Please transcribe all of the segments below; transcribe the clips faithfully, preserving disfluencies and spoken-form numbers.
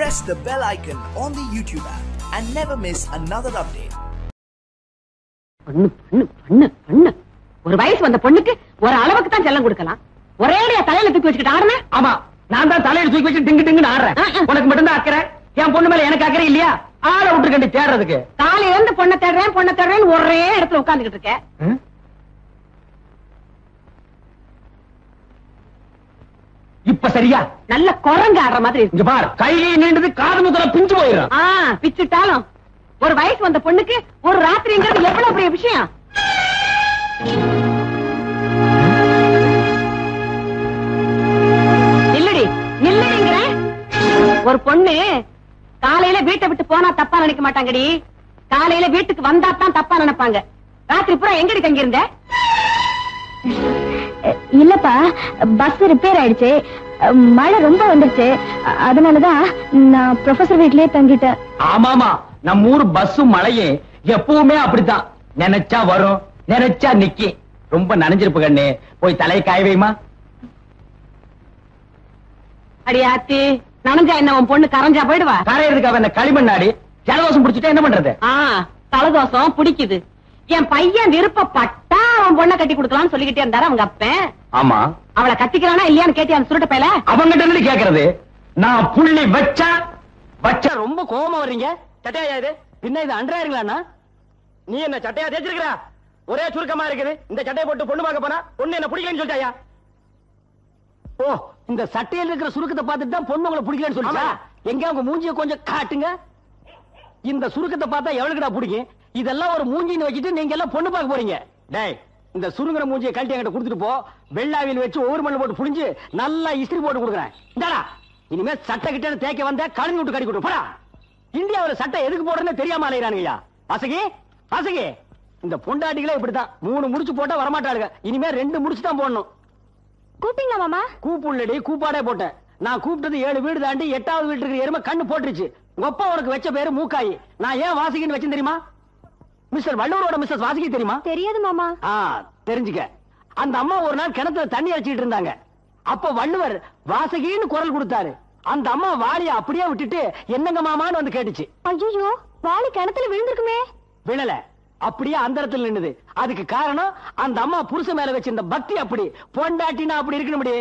press the bell icon on the YouTube app and never miss another update. இப்ப சரியா நல்ல குரங்கு ஆடுற மாதிரி இங்க பார் கை நீண்டது காது முதல பிஞ்சு போயிரும் ஆ பிச்சுட்டாலும் ஒரு வயசு வந்த பொண்ணுக்கு ஒரு ராத்திரிங்கிறது எவ்வளவு பெரிய விஷயம் நில்லடி நில்லடிங்கற ஒரு பொண்ணு காலையில வீட்டை விட்டு போனா தப்பா நினைக்க மாட்டாங்கடி காலையில வீட்டுக்கு வந்தா தான் தப்பா நினைப்பாங்க ராத்திரி பூரா எங்கடி தங்கி இருந்தே இல்லப்பா பஸ் ரிப்பேர் ஆயிடுச்சு மழை ரொம்ப வந்துருச்சு அதனாலதான் நான் ப்ரொஃபசர் வீட்லயே தங்கிட்டேன் ஆமாமா நம்ம ஊர் பஸ்ஸும் மழையே எப்பவுமே அப்படிதான் நினைச்சா வரும் நினைச்சா நிக்கி ரொம்ப நனைஞ்சிருப்பு கண்ணு போய் தலையை காய வைமா அடி ஆத்தி நனைஞ்சா என்ன உன் பொண்ணு கரைஞ்சா போயிடுவா கரையிறதுக்காக என்ன களிமண்ணாடி ஜலதோஷம் பிடிச்சிட்டா என்ன பண்றது ஆஹ் தலதோஷம் பிடிக்குது என் பையன் விருப்பப்பட்டா அவன் பொண்ணை கட்டி கொடுக்கலாம்னு சொல்லிக்கிட்டே இருந்தாரு அவங்க அப்பன் ஆமா அவளை கட்டிக்கிறானா இல்லையான்னு கேட்டியா சுருட்ட பையல அவங்கிட்ட இருந்து கேக்குறது நான் புள்ளி வச்சா வச்சா ரொம்ப கோபமா வர்றீங்க சட்டையா இது பின்ன இது அண்டராயிருங்களா நீ என்ன சட்டையா தேய்ச்சிருக்கிறா ஒரே சுருக்கமா இருக்குது இந்த சட்டையை போட்டு பொண்ணு பார்க்க போனா பொண்ணு என்ன பிடிக்கலன்னு சொல்லிட்டாயா ஓ இந்த சட்டையில இருக்கிற சுருக்கத்தை பார்த்துட்டு தான் பொண்ணு உங்களை பிடிக்கலன்னு சொல்லிட்டா எங்க அவங்க மூஞ்சியை கொஞ்சம் காட்டுங்க இந்த சுருக்கத்தை பார்த்தா எவ்வளவுடா பிடிக்கும் இதெல்லாம் ஒரு மூஞ்சின்னு வச்சிட்டு நீங்க எல்லாம் பொண்ணு பார்க்க போறீங்க டேய் இந்த சுருங்கற மூஞ்சியை கழட்டி என்கிட்ட கொடுத்துட்டு போ வெள்ளாவில வச்சு ஒவ்வொரு மண்ணு போட்டு புடிஞ்சு நல்லா இஸ்திரி போட்டு கொடுக்குறேன் இந்தாடா இனிமே சட்டை கிட்ட தேய்க்க வந்தா கழுவி விட்டு கடிக்கிட்டு போடா இந்தியாவுல சட்டை எதுக்கு போடுறதுன்னு தெரியாம அலையறானுங்கயா வாசகி வாசகி இந்த பொண்டாட்டிகளே இப்படிதான் மூணு முடிச்சு போட்டா வரமாட்டாளுங்க இனிமே ரெண்டு முடிச்சு தான் போடணும் கூப்பிங்க மாமா கூப்புள்ளடி கூப்பாடே போட்டேன் நான் கூப்பிட்டது ஏழு வீடு தாண்டி எட்டாவது வீட்டுக்கு இருக்கிற எருமை கண்ணு போட்டுருச்சு ஒப்பா உனக்கு வச்ச பேரு மூக்காயி நான் ஏன் வாசகின்னு வச்சேன் தெரியுமா மிஸ்டர் வள்ளூரோட மிஸ்ஸஸ் வாசகி தெரியுமா தெரியாது மாமா தெரிஞ்சுக்க அந்த அம்மா ஒரு நாள் கிணத்துல தண்ணி அடிச்சிட்டு இருந்தாங்க அப்ப வள்ளுவர் வாசகின்னு குரல் கொடுத்தாரு அந்த அம்மா வாளிய அப்படியே விட்டுட்டு என்னங்க மாமான்னு வந்து கேட்டுச்சு ஐயோ வாளி கிணத்துல விழுந்திருக்குமே விழல அப்படியே அந்தரத்துல நின்னுது அதுக்கு காரணம் அந்த அம்மா புருஷ மேல வச்சிருந்த பக்தி அப்படி பொண்டாட்டினா அப்படி இருக்கணும்படி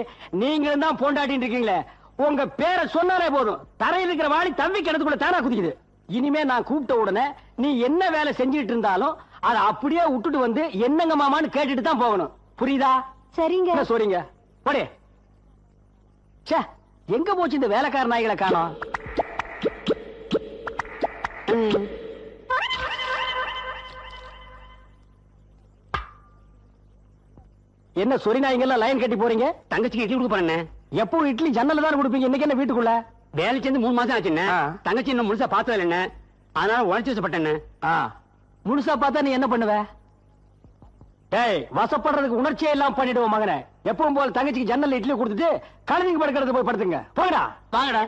நீங்களும் தான் பொண்டாட்டின்னு இருக்கீங்களே உங்க பேரை சொன்னாலே போதும் தரையில் இருக்கிற வாளி தம்பி கிணத்துக்குள்ள தானா குதிக்குது இனிமே நான் கூப்பிட்ட உடனே நீ என்ன வேலை செஞ்சிட்டு இருந்தாலும் அதை அப்படியே விட்டுட்டு வந்து என்னங்க மாமான்னு கேட்டுட்டு தான் போகணும் புரியுதா சரிங்க சொல்றீங்க போடே சே எங்க போச்சு இந்த வேலைக்கார நாய்களை காணோம் என்ன சொறி நாய்ங்க எல்லாம் லைன் கட்டி போறீங்க தங்கச்சிக்கு இட்லி கொடுக்க போறேன் எப்பவும் இட்லி ஜன்னல்ல தான் கொடுப்பீங்க இன்னைக்கு என்ன வீட்டுக்குள்ள வேலை சேர்ந்து மூணு மாசம் ஆச்சு தங்கச்சி இன்னும் முழுசா பார்த்தது இல்ல அதனால உழைச்சி வசப்பட்டேன் முழுசா பார்த்தா நீ என்ன பண்ணுவ டேய் வசப்படுறதுக்கு உணர்ச்சியே எல்லாம் பண்ணிடுவோம் மகனே எப்பவும் போல தங்கச்சிக்கு ஜன்னல் இட்லி கொடுத்துட்டு கழுவிங்க படுக்கிறது போய் படுத்துங்க போங்கடா வாங்கடா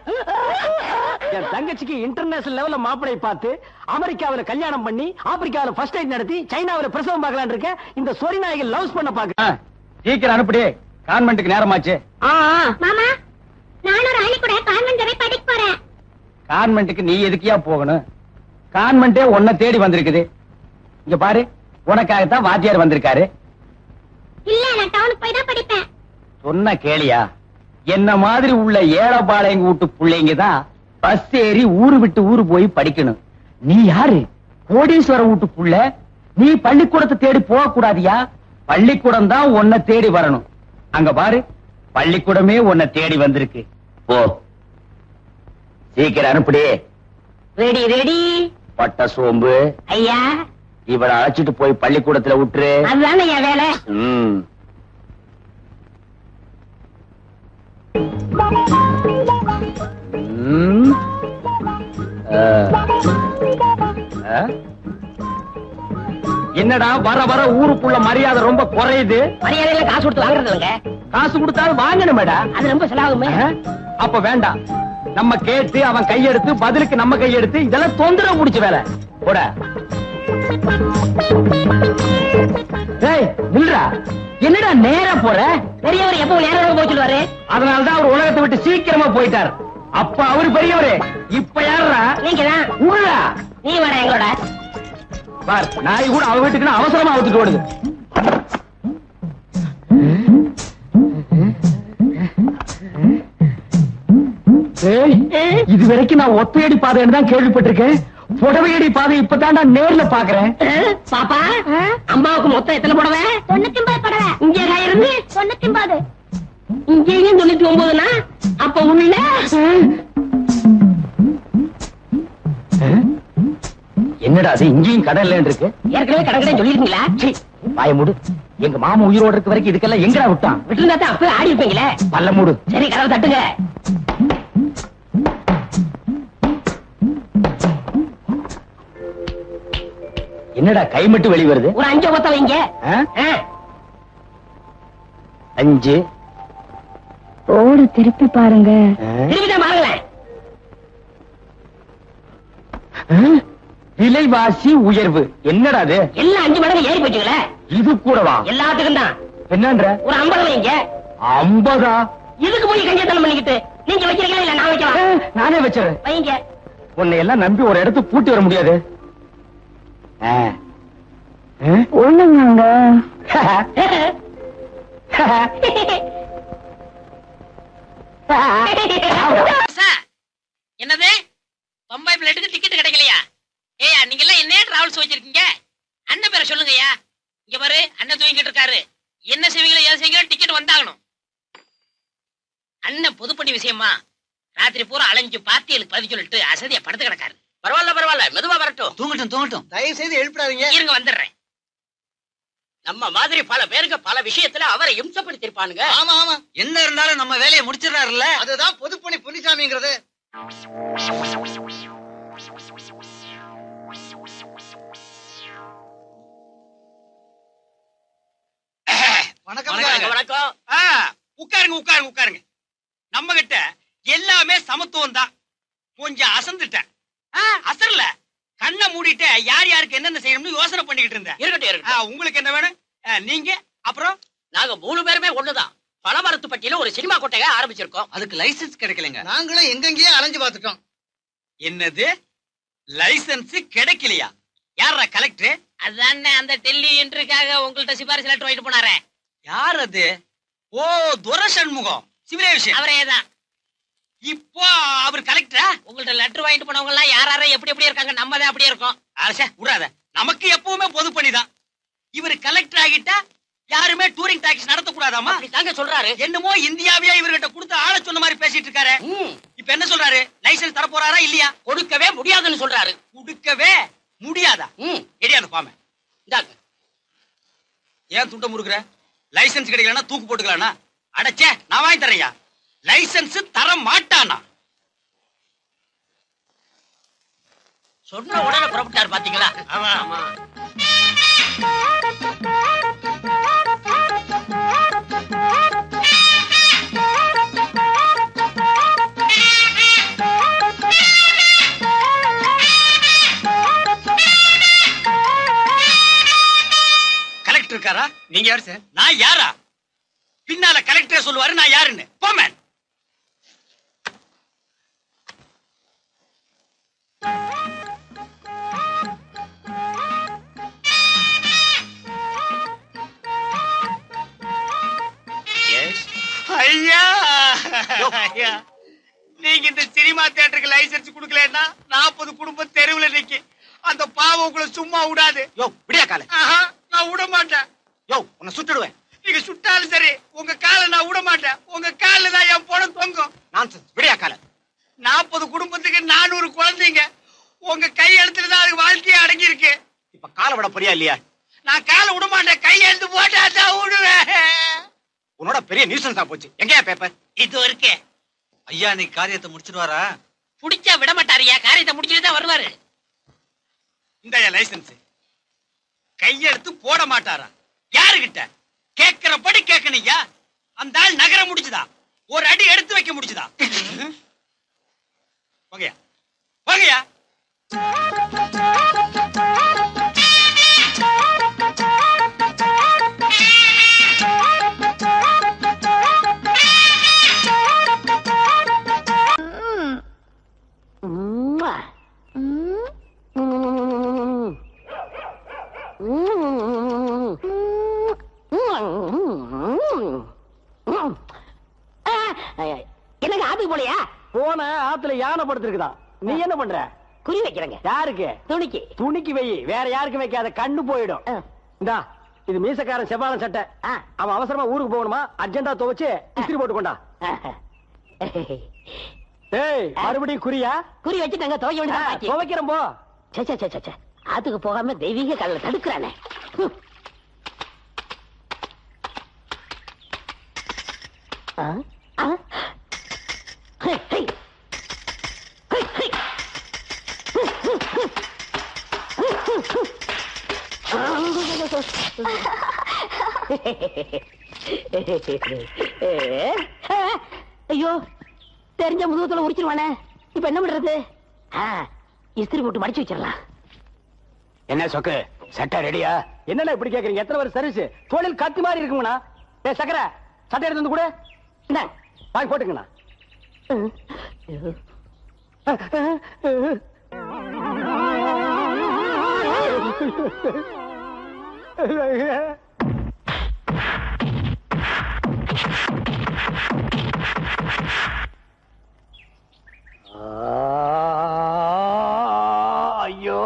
என் தங்கச்சிக்கு இன்டர்நேஷனல் லெவல்ல மாப்பிளை பார்த்து அமெரிக்காவில கல்யாணம் பண்ணி ஆப்பிரிக்காவில ஃபர்ஸ்ட் எய்ட் நடத்தி சைனாவில பிரசவம் பார்க்கலான்னு இருக்க இந்த சொறி நாய்கள் லவ்ஸ் பண்ண பாக்க சீக்கிரம் அனுப்பிடு கான்வென்ட்டுக்கு நேரமாச்சு மாமா நானும் ராணி கூட கான்வென்ட் போய் படிக்க போறேன் கான்வென்ட்க்கு நீ எதுக்கியா போகணும் கான்வென்ட்டே உன்னை தேடி வந்திருக்குது இங்க பாரு உனக்காக தான் வாத்தியார் வந்திருக்காரு இல்ல நான் டவுனுக்கு போய் தான் படிப்பேன் சொன்ன கேளியா என்ன மாதிரி உள்ள ஏழபாளையங்க வீட்டு பிள்ளைங்க தான் பஸ் ஏறி ஊரு விட்டு ஊரு போய் படிக்கணும் நீ யாரு கோடீஸ்வர வீட்டு புள்ள நீ பள்ளிக்கூடத்தை தேடி போக கூடாதியா பள்ளிக்கூடம் தான் உன்னை தேடி வரணும் அங்க பாரு பள்ளிக்கூடமே உன்னை தேடி வந்திருக்கு போ சீக்கிரம் அனுப்பிடு ரெடி ரெடி பட்ட சோம்பு ஐயா இவரை அழைச்சிட்டு போய் பள்ளிக்கூடத்துல விட்டுரு அதுதானே என் வேலை ம் ம் என்னடா வர வர ஊருக்குள்ள மரியாதை ரொம்ப குறையுது மரியாதையில காசு கொடுத்து வாங்குறதுங்க காசு கொடுத்தாலும் வாங்கணும் அது ரொம்ப செலவாகுமே அப்ப வேண்டாம் நம்ம கேட்டு அவன் கையெடுத்து பதிலுக்கு நம்ம கையெடுத்து இதெல்லாம் தொந்தரவு முடிச்சு வேலை போட நில்றா என்னடா நேரா போற பெரியவர் எப்போ நேரம் போச்சுட்டு அதனாலதான் அவர் உலகத்தை விட்டு சீக்கிரமா போயிட்டார் அப்பா அவரு பெரியவரு. இப்ப யாரா நீங்க தான் ஊரா? நீ வர எங்களோட பார். நாய் கூட அவ வீட்டுக்கு அவசரமா அவுத்துட்டு ஓடுது. இது வரைக்கும் நான் ஒத்தையடி பாதைன்னு தான் கேள்விப்பட்டிருக்கேன். புடவையடி பாதை இப்பதான்டா நேர்ல பாக்குறேன். பாப்பா அம்மாவுக்கு மொத்தம் எத்தனை புடவை? தொண்ணூத்தி ஒன்பது புடவை. இங்கே இருந்து தொண்ணூத்தி ஒன்பது, இங்கேயும் தொண்ணூத்தி ஒன்பதுனா அப்ப உள்ள என்னடா அது இங்கேயும் கடல்ல இருக்கு? ஏற்கனவே கடற்கரை சொல்லிருக்கீங்களா? பாய மூடு. எங்க மாமா உயிரோடு இருக்க வரைக்கும் இதுக்கெல்லாம் எங்கடா விட்டான்? விட்டுருந்தாத்தான் அப்பவே ஆடி இருப்பீங்களே. பல்ல மூடு. சரி கடவுள் தட்டுங்க. என்னடா கை மட்டும் வெளி வருது? ஒரு அஞ்சு ஒத்த வைங்க. அஞ்சு ஓடு. திருப்பி பாருங்க. திருப்பிதான் பாருங்களேன். விலைவாசி உயர்வு என்னடா அது? எல்லாம் அஞ்சு மடங்கு ஏறி போச்சுங்களே. இது கூடவா? எல்லாத்துக்கும் தான். என்னன்ற ஒரு ஐம்பது வைங்க. ஐம்பதா? இதுக்கு போய் கஞ்சத்தனம் பண்ணிக்கிட்டு நீங்க வைக்கிறீங்களா இல்ல நான் வைக்கலாம்? நானே வச்சிருவேன் வைங்க. உன்னை எல்லாம் நம்பி ஒரு இடத்துக்கு கூட்டி வர முடியாது. ஒண்ணுங்க என்னது பம்பாய் பிளேட்டுக்கு டிக்கெட் கிடைக்கலையா? ஏயா நீங்க எல்லாம் என்ன டிராவல்ஸ் வச்சிருக்கீங்க? அண்ணன் பேரை சொல்லுங்கய்யா. இங்க பாரு அண்ணன் தூங்கிட்டு இருக்காரு. என்ன செய்வீங்களோ ஏன் செய்வீங்களோ டிக்கெட் வந்தாகணும். அண்ணன் பொதுப்பணி விஷயமா ராத்திரி பூரா அலைஞ்சு பாத்தியலுக்கு பதில் சொல்லிட்டு அசதியா படுத்து கிடக்காரு. பரவாயில்ல பரவாயில்ல மெதுவா வரட்டும். தூங்கட்டும் தூங்கட்டும், தயவு செய்து எழுப்பிடாதீங்க. இருங்க வந்துடுறேன். நம்ம மாதிரி பல பேருக்கு பல விஷயத்துல அவரை இம்சப்படுத்திருப்பானுங்க. ஆமா ஆமா, என்ன இருந்தாலும் நம்ம வேலையை முடிச்சிடறாருல்ல, அதுதான் பொதுப்பணி புனிசாமிங்கிறது. வணக்கம் வணக்கம். உட்காருங்க உட்காருங்க உட்காருங்க. நம்ம கிட்ட எல்லாமே சமத்துவம் தான். கொஞ்சம் அசந்துட்டேன். அசர்ல கண்ணை மூடிட்டு யார் யாருக்கு என்னென்ன செய்யணும்னு யோசனை பண்ணிக்கிட்டு இருந்தேன். இருக்கட்டும், உங்களுக்கு என்ன வேணும்? நீங்க அப்புறம் நாங்க மூணு பேருமே ஒண்ணுதான். பலமரத்துப்பட்டியில ஒரு சினிமா கோட்டையை ஆரம்பிச்சிருக்கோம். அதுக்கு லைசன்ஸ் கிடைக்கலங்க. நாங்களும் எங்கெங்கேயே அலைஞ்சு பார்த்துட்டோம். என்னது லைசன்ஸ் கிடைக்கலையா? யாரா கலெக்டர்? அதுதானே அந்த டெல்லி இன்றுக்காக உங்கள்ட்ட சிபாரிசு லெட்டர் வாங்கிட்டு போனாரே, யார் அது? ஓ துரசண்முகம் சிவரேஷன், அவரேதான். இப்போ அவர் கலெக்டரா? உங்கள்ட்ட லெட்டர் வாங்கிட்டு போனவங்க எல்லாம் யாராரோ எப்படி எப்படி இருக்காங்க. நம்மதான் அப்படியே இருக்கோம். அரசே விடாத, நமக்கு எப்பவுமே பொது பணிதான். இவர் கலெக்டர் ஆகிட்டா யாருமே டூரிங் டாக்ஸ் நடத்த கூடாதாமா தாங்க சொல்றாரு. என்னமோ இந்தியாவையா இவர்கிட்ட கொடுத்து ஆள சொன்ன மாதிரி பேசிட்டு இருக்காரு. இப்ப என்ன சொல்றாரு? லைசன்ஸ் தர போறாரா இல்லையா? கொடுக்கவே முடியாதுன்னு சொல்றாரு. கொடுக்கவே முடியாதா? எடியாது பாம இந்தாங்க. ஏன் துண்ட முறுக்குற? லைசன்ஸ் கிடைக்கலன்னா தூக்கு போட்டுக்கலாம்னா? அடச்சே நான் வாங்கி தரையா. லைசன்ஸ் தர மாட்டானா? சொன்ன உடனே புறப்பட்டார் பாத்தீங்களா? ஆமா ஆமா. கலெக்டர் இருக்காரா? நீங்க யாரு சார்? நான் யாரா? பின்னால கலெக்டரே சொல்லுவாரு நான் யாருன்னு. போமே நீங்க இந்த சினிமா தியேட்டருக்கு லைசன்ஸ் குடுக்கலன்னா நாற்பது குடும்பம் தெருவில் நிக்கி அந்த பாவங்களை சும்மா விடாது. நான் விட மாட்டேன். சுட்டுடுவேன். நீங்க சுட்டாலும் சரி உங்க காலை நான் விட மாட்டேன். உங்க காலில் தான் என் போன தொங்கும். விடியா கால நாற்பது குடும்பத்துக்கு நானூறு குழந்தைங்க உங்க கையெழுத்துல தான் அதுக்கு வாழ்க்கையை அடங்கி இருக்கு. இப்ப காலை விட போறியா இல்லையா? நான் காலை விட மாட்டேன். கையெழுத்து போட்டா தான் விடுவேன். உன்னோட பெரிய நியூசன்ஸா போச்சு. எங்கயா பேப்பர்? இது இருக்கே. ஐயா நீ காரியத்தை முடிச்சிடுவாரா? புடிச்சா விட மாட்டாரியா. காரியத்தை முடிச்சுட்டு தான் வருவாரு. இந்த லைசன்ஸ் கையெழுத்து போட மாட்டாரா? யாருகிட்ட கேட்கிறபடி கேட்கணியா? அந்த ஆள் நகர முடிச்சுதா? ஒரு அடி எடுத்து வைக்க முடிச்சுதா? வாங்கயா வாங்கயா. போன ஆத்துல யானை படுத்திருக்குதான். நீ என்ன பண்ற? குறி வைக்கிறங்க. யாருக்கு? துணிக்கு. துணிக்கு வெயி, வேற யாருக்கு வைக்காத, கண்ணு போயிடும். இந்தா இது மீசக்காரன் செபாலம் சட்டை, அவன் அவசரமா ஊருக்கு போகணுமா, அர்ஜென்டா துவச்சு இஸ்திரி போட்டுக்கொண்டா. ஏய் மறுபடியும் குறியா? குறி வச்சுட்டாங்க, துவைக்க வேண்டியது. துவைக்கிறோம் போ. சச்சா சச்சா, ஆத்துக்கு போகாம தெய்வீக கடலை தடுக்கிறானே. ஐயோ, தெரிஞ்ச முதுகத்துல உரிச்சிருவானே, இப்ப என்ன பண்றது? இஸ்திரி போட்டு மடிச்சு வச்சிடலாம். என்ன சொக்கு, சட்டை ரெடியா? என்னன்னா இப்படி கேக்குறீங்க? எத்தனை பேர் சர்வீஸ் தோளில் கத்தி மாதிரி இருக்குங்கண்ணா. ஏ சக்கர, சட்டை எடுத்து வந்து கூட வாங்கி போட்டுங்கண்ணா. ஐயோ,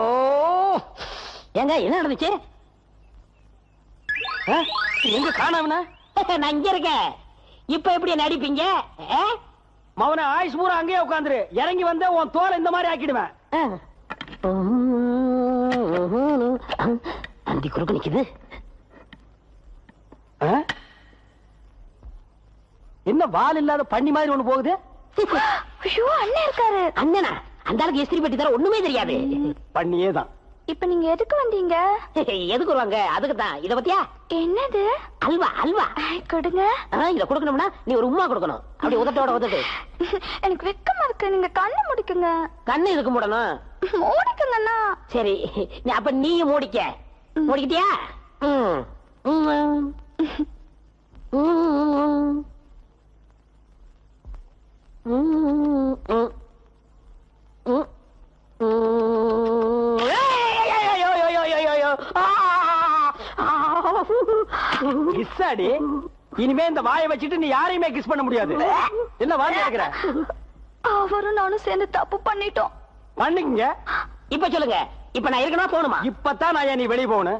எங்க என்ன நடந்துச்சு? எங்க காணாமண்ணா? நான் இங்க இருக்கேன். இப்ப எப்படி நடிப்பீங்க? மவன ஆயுஷ் பூரா அங்கேயே உட்காந்துரு, இறங்கி வந்து உன் தோலை இந்த மாதிரி ஆக்கிடுவேன். அந்தி குறுக்கு நிக்குது. என்ன வால் இல்லாத பண்ணி மாதிரி ஒண்ணு போகுது? ஐயோ, அண்ணன் இருக்காரு. அண்ணனா? அந்த அளவுக்கு இஸ்திரி பெட்டி தர ஒண்ணுமே தெரியாது, பண்ணியே தான். இப்ப நீங்க எதுக்கு வந்தீங்க? எதுக்கு வருவாங்க, அதுக்கு தான். இத பத்தியா? என்னது? அல்வா. அல்வா கொடுங்க. இத கொடுக்கணும்னா நீ ஒரு உம்மா கொடுக்கணும். அப்படி உதட்டோட உதட்டு. எனக்கு வெக்கமா இருக்கு, நீங்க கண்ணை முடிக்குங்க. கண்ணு இதுக்கு மூடணும்? மூடிக்குங்கண்ணா. சரி, அப்ப நீயும் மூடிக்க. மூடிக்கிட்டியா? கிஸ்ஸாடி, இனிமே இந்த வாயை வச்சுட்டு நீ யாரையுமே கிஸ் பண்ண முடியாது. என்ன வார்த்தை கேக்குற? அவரும் நானும் சேர்ந்து தப்பு பண்ணிட்டோம். பண்ணுங்க. இப்ப சொல்லுங்க, இப்ப நான் இருக்கனா போணுமா? இப்பதான் நான் நீ வெளியே போகணும்.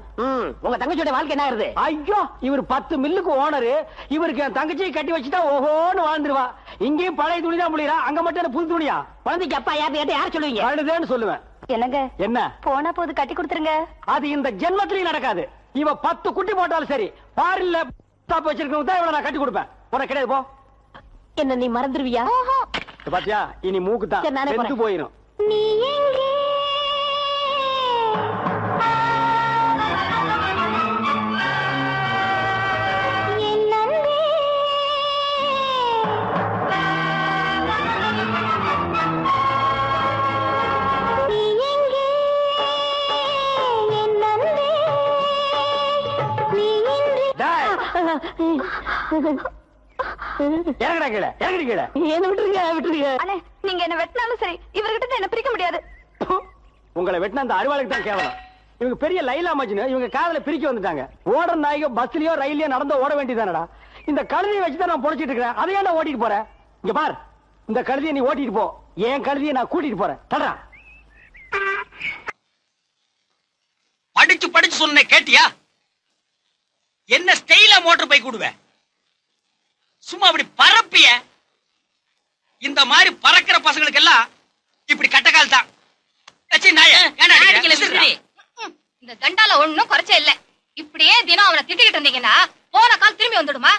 உங்க தங்கச்சியோட வாழ்க்கை என்ன ஆயிருது? ஐயோ, இவர் பத்து மில்லுக்கு ஓனரு, இவருக்கு என் தங்கச்சியை கட்டி வச்சுட்டா ஓஹோன்னு வாழ்ந்துருவா. இங்கேயும் பழைய துணி தான் முடியா, அங்க மட்டும் புது துணியா? குழந்தைக்கு அப்பா யாரு கேட்ட யார் சொல்லுவீங்க? வருதுன்னு சொல்லுவேன். என்னங்க? என்ன போனா போது கட்டி கொடுத்துருங்க. அது இந்த ஜென்மத்திலையும் நடக்காது. இவ பத்து குட்டி போட்டாலும் சரி, பாரில்ல தாப்பு வச்சிருக்கவங்க தான் இவள நான் கட்டி கொடுப்பேன். உனக்கு கிடையாது போ. என்ன நீ மறந்துருவியா? பாத்தியா, இனி மூக்கு தான் செத்து போயிடும். நீ எங்கே? இறங்கடா கீழே, இறங்கடி கீழே. என்ன விட்டுருங்க, விட்டுருங்க. அண்ணே, நீங்க என்ன வெட்டினாலும் சரி, இவர்கிட்ட என்ன பிரிக்க முடியாது. உங்களை வெட்டினா அந்த அறுவாளுக்கு தான் கேவலம். இவங்க பெரிய லைலா மஜ்னு, இவங்க காதல பிரிக்க வந்துட்டாங்க. ஓடுற நாய்க்கு பஸ்லயோ ரயிலையோ நடந்து ஓட வேண்டியதானடா. இந்த கழுதியை வச்சுதான் நான் பொழைச்சிட்டு இருக்கிறேன், அதை ஏன்டா ஓட்டிட்டு போறேன்? இங்க பார், இந்த கழுதியை நீ ஓட்டிட்டு போ, என் கழுதியை நான் கூட்டிட்டு போறேன். தடா, படிச்சு படிச்சு சொன்னே கேட்டியா? என்ன ஸ்டைலா மோட்டர் பைக் விடுவேன், சும்மா அப்படி பரப்பிய. இந்த மாதிரி பறக்கிற பசங்களுக்கு எல்லாம் இப்படி கட்டக்கால் தான். இந்த தண்டால ஒண்ணும் குறைச்ச இல்ல. இப்படியே தினம் அவனை திட்டிக்கிட்டு இருந்தீங்கன்னா போன கால் திரும்பி வந்துடுமா?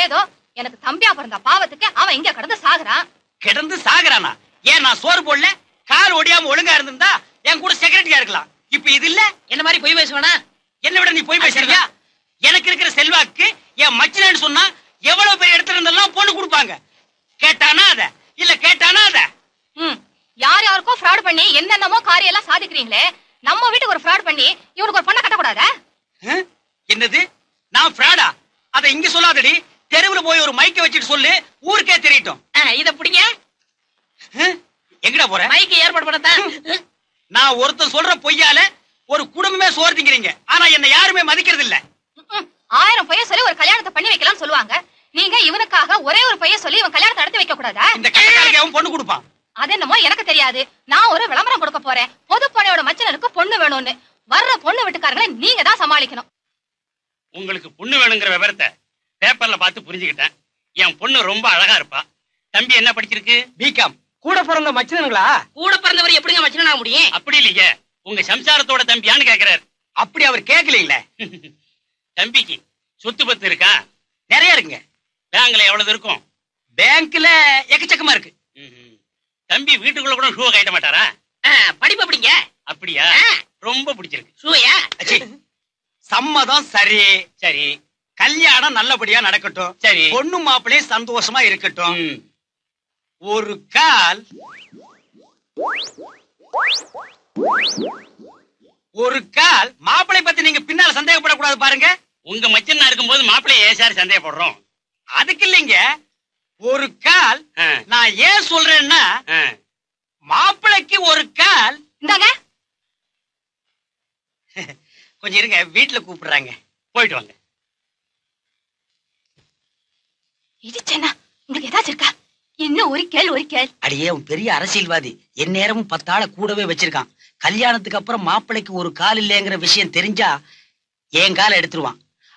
ஏதோ எனக்கு தம்பியா பிறந்த பாவத்துக்கு அவன் இங்க கிடந்து சாகுறான். கிடந்து சாகுறானா? ஏன் நான் சோறு போடல? கால் ஒடியாம ஒழுங்கா இருந்திருந்தா என் கூட செக்ரட்டரியா இருக்கலாம். இப்ப இது இல்ல. என்ன மாதிரி பொய் பேசுவானா? என்ன விட நீ பொய் பேசுறியா? எனக்கு இருக்கிற செல்வாக்கு என் மச்சினன்னு சொன்னா எவ்வளவு பேர் எடுத்துட்டு இருந்தாலும் பொண்ணு கொடுப்பாங்க. கேட்டானா அத இல்ல, கேட்டானா அத. ம், யார் யாருக்கோ ஃப்ராட் பண்ணி என்னென்னமோ காரியம் எல்லாம் சாதிக்கிறீங்களே, நம்ம வீட்டுக்கு ஒரு ஃப்ராட் பண்ணி இவனுக்கு ஒரு பொண்ணை கட்டக்கூடாதா? என்னது, நான் ஃப்ராடா? அதை இங்க சொல்லாதடி, தெருவுல போய் ஒரு மைக்கை வச்சுட்டு சொல்லு, ஊருக்கே தெரியட்டும். இத பிடிங்க. எங்கடா போற? மைக்கை ஏற்பாடு பண்ணத்தான். நான் ஒருத்தன் சொல்ற பொய்யால ஒரு குடும்பமே சோர்த்திக்கிறீங்க. ஆனா என்ன யாருமே மதிக்கிறது இல்ல. ஆயிரம் பையன் சரி ஒரு கல்யாணத்தை பண்ணி வைக்கலாம்னு சொல்லுவாங்க, நீங்க இவனுக்காக ஒரே ஒரு பையன் சொல்லி இவன் கல்யாணம் நடத்தி வைக்க கூடாதா? இந்த கல்யாணத்துக்கு அவன் பொண்ணு கொடுப்பான். அதென்னமோ எனக்கு தெரியாது. நான் ஒரு விளம்பரம் கொடுக்க போறேன். பொதுப்படையோட மச்சனருக்கு பொண்ணு வேணும்னு. வர்ற பொண்ணு வீட்டுக்காரங்களை நீங்க தான் சமாளிக்கணும். உங்களுக்கு பொண்ணு வேணுங்கிற விவரத்தை பேப்பர்ல பார்த்து புரிஞ்சுக்கிட்டேன். என் பொண்ணு ரொம்ப அழகா இருப்பா. தம்பி என்ன படிச்சிருக்கு? பிகாம். கூட பிறந்த மச்சனங்களா? கூட பிறந்தவர் எப்படிங்க மச்சனனா முடியும்? அப்படி இல்லையே. உங்க சம்சாரத்தோட தம்பியான்னு கேக்குறாரு. அப்படி அவர் கேட்கலீங்களே. தம்பிக்கு சொத்து பத்து இருக்கா? நிறைய இருக்குங்க. பேங்க்ல எவ்வளவு இருக்கும்? பேங்க்ல எக்கச்சக்கமா இருக்கு. தம்பி வீட்டுக்குள்ள கூட ஷூ கட்ட மாட்டாரா? படிப்பு அப்படிங்க. அப்படியா? ரொம்ப பிடிச்சிருக்கு. ஷூயா? சம்மதம். சரி சரி. கல்யாணம் நல்லபடியா நடக்கட்டும். சரி. பொண்ணு மாப்பிள்ளையும் சந்தோஷமா இருக்கட்டும். ஒரு கால் ஒரு கால் மாப்பிளை பத்தி நீங்க பின்னால சந்தேகப்படக்கூடாது. பாருங்க, உங்க மச்சனா இருக்கும்போது மாப்பிளை ஏன் சார் சந்தேகப்படுறோம்? அதுக்கு இல்லைங்க. ஒரு கால் நான் ஏன் சொல்றேன்னா, மாப்பிளைக்கு ஒரு கால். இந்தாங்க, கொஞ்சம் இருங்க, வீட்டுல கூப்பிடுறாங்க, போயிட்டு வாங்க. உங்களுக்கு ஏதாச்சும் இருக்கா? என்ன ஒரு கேள் ஒரு கேள். அடியே, உன் பெரிய அரசியல்வாதி என் நேரமும் பத்தாள கூடவே வச்சிருக்கான். கல்யாணத்துக்கு அப்புறம் மாப்பிளைக்கு ஒரு கால் இல்லைங்கிற விஷயம் தெரிஞ்சா என் கால எடுத்துருவான்.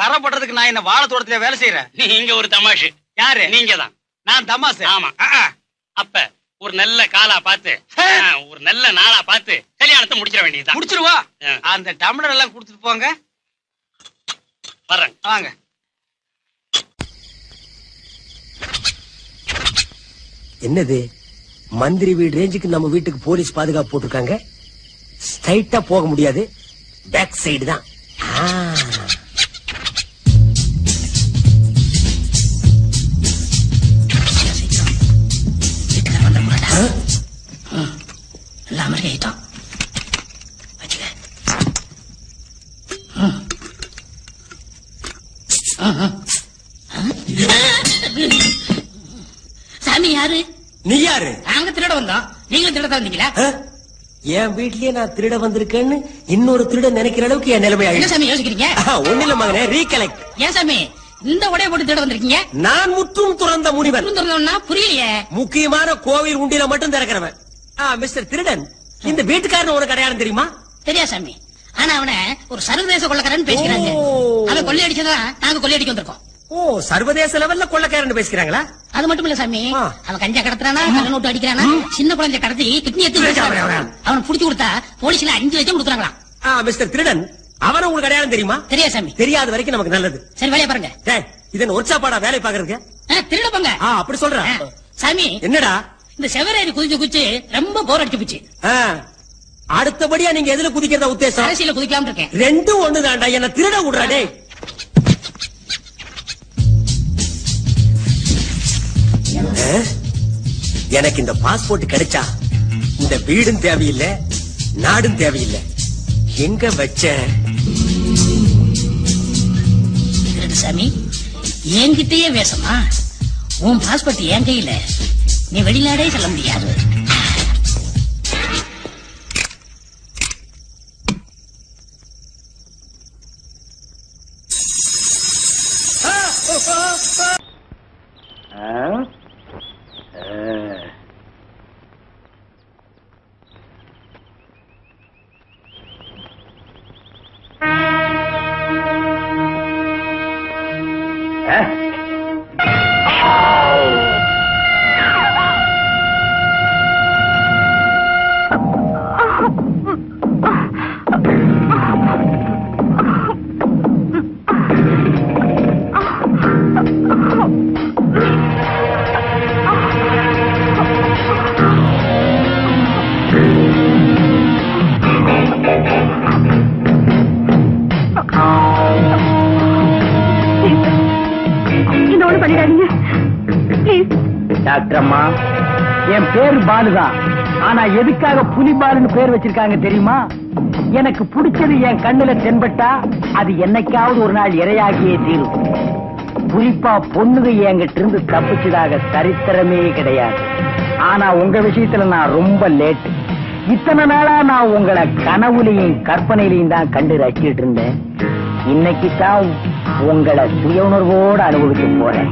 கரப்படுறதுக்கு நான் என்ன வாழை தோட்டத்துல வேலை செய்யறேன்? நீங்க ஒரு தமாஷு. யாரு? நீங்க தான். நான் தமாஷு? ஆமா. அப்ப ஒரு நல்ல காலா பாத்து, ஒரு நல்ல நாளா பாத்து கல்யாணத்தை முடிச்சிட வேண்டியதுதான். முடிச்சிருவா? அந்த டம்ளர் எல்லாம் குடுத்துட்டு போங்க. வர்றேன், வாங்க. என்னது மந்திரி வீடு ரேஞ்சுக்கு நம்ம வீட்டுக்கு போலீஸ் பாதுகாப்பு போட்டிருக்காங்க. ஸ்ட்ரைட்டா போக முடியாது, பேக் சைடு தான். என் வீட்லயே நான் திருட வந்திருக்கேன்னு இன்னொரு திருட நினைக்கிற அளவுக்கு என் நிலைமை யோசிக்கிறீங்க. நான் முற்றும் துறந்த முனிவன். புரியலையே. முக்கியமான கோவில் உண்டியில மட்டும் திறக்கிறவன் மிஸ்டர் திருடன். இந்த வீட்டுக்காரன் உனக்கு அடையாளம் தெரியுமா? தெரியா சாமி. ஆனா அவனை ஒரு சர்வதேச கொள்ளக்காரன் பேசுறாங்க. அவன் கொள்ளையடிச்சதான் நாங்க கொள்ளையடிக்க வந்திருக்கோம். ஓ, சர்வதேச லெவல்ல கொள்ளக்காரன்னு பேசுறாங்களா? அது மட்டும் இல்ல சாமி, அவன் கஞ்சா கடத்துறானா, கள்ள நோட்டு அடிக்கிறானா, சின்ன குழந்தை கடத்தி கிட்னி எடுத்து அவன் புடிச்சு கொடுத்தா போலீஸ்ல அஞ்சு லட்சம் கொடுக்குறாங்களா. மிஸ்டர் திருடன், அவன உங்களுக்கு அடையாளம் தெரியுமா? தெரியா சாமி. தெரியாத வரைக்கும் நமக்கு நல்லது. சரி, வேலையை பாருங்க. இதன் ஒர்க்ஷாப்பாடா வேலை பாக்குறது? திருட போங்க. அப்படி சொல்ற சாமி. என்னடா இந்த செவரேறி குதிச்சு குதிச்சு ரொம்ப போர் அடிச்சு போச்சு. அடுத்தபடியா நீங்க எதுல குதிக்கிறதா உத்தேசம்? அரசியல குதிக்காம இருக்கேன். ரெண்டும் ஒண்ணுதான்டா, என்ன திருட விடுறாடே. எனக்கு இந்த பாஸ்போர்ட் கிடைச்சா இந்த வீடும் தேவையில்லை, நாடும் தேவையில்லை. எங்க வச்ச சாமி? என்கிட்டயே வேசமா? உன் பாஸ்போர்ட் என் கையில, நீ வெளிநாடே செல்ல முடியாது. ரம்மா, என் பேரு பாலுதான். ஆனா எதுக்காக புலிபாலுன்னு பேர் வச்சிருக்காங்க தெரியுமா? எனக்கு பிடிச்சது என் கண்ணுல தென்பட்டா அது என்னைக்காவது ஒரு நாள் இரையாகியே தீரும். புலிப்பா பொண்ணுக என்கிட்ட இருந்து தப்பிச்சதாக சரித்திரமே கிடையாது. ஆனா உங்க விஷயத்துல நான் ரொம்ப லேட். இத்தனை நாளா நான் உங்களை கனவுலையும் கற்பனையிலையும் தான் கண்டு ரசிக்கிட்டு இருந்தேன். இன்னைக்கு தான் உங்களை சுய உணர்வோடு அனுபவிக்க போறேன்.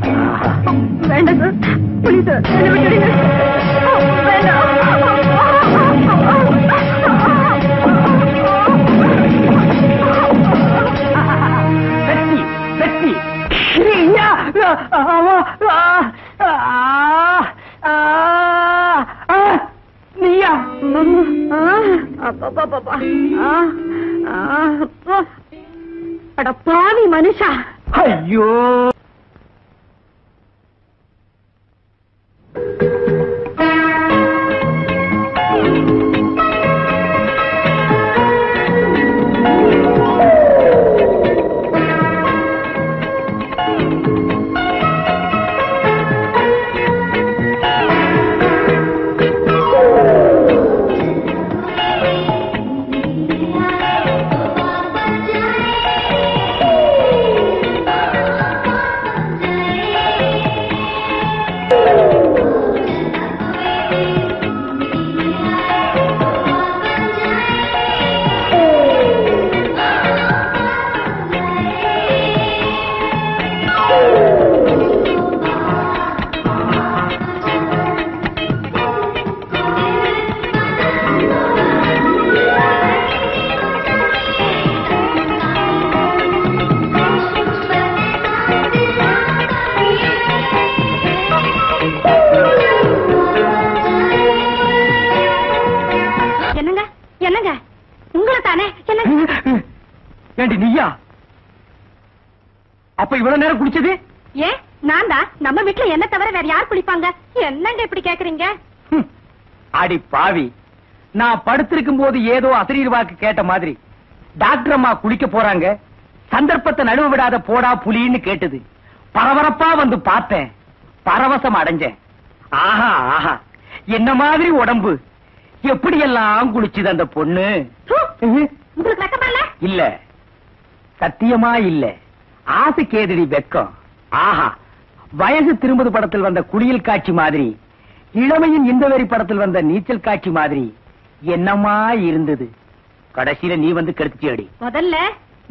நீயா பாவி மனுஷா, ஐயோ படுத்திருக்கும் போது ஏதோ அசரீர் வாக்கு கேட்ட மாதிரி டாக்டர் அம்மா குளிக்க போறாங்க, சந்தர்ப்பத்தை நழுவ விடாத போடா புலின்னு கேட்டது. பரபரப்பா வந்து பார்த்தேன், பரவசம் அடைஞ்சேன். ஆஹா ஆஹா, என்ன மாதிரி உடம்பு, எப்படி எல்லாம் குளிச்சது அந்த பொண்ணு. இல்ல சத்தியமா இல்ல, ஆசை கேதடி வெக்கம். ஆஹா, வயசு திரும்புது படத்தில் வந்த குளியல் காட்சி மாதிரி, இளமையின் இந்த வெறி படத்தில் வந்த நீச்சல் காட்சி மாதிரி என்னமா இருந்தது. கடைசியில நீ வந்து கெடுத்துச்சேடி. முதல்ல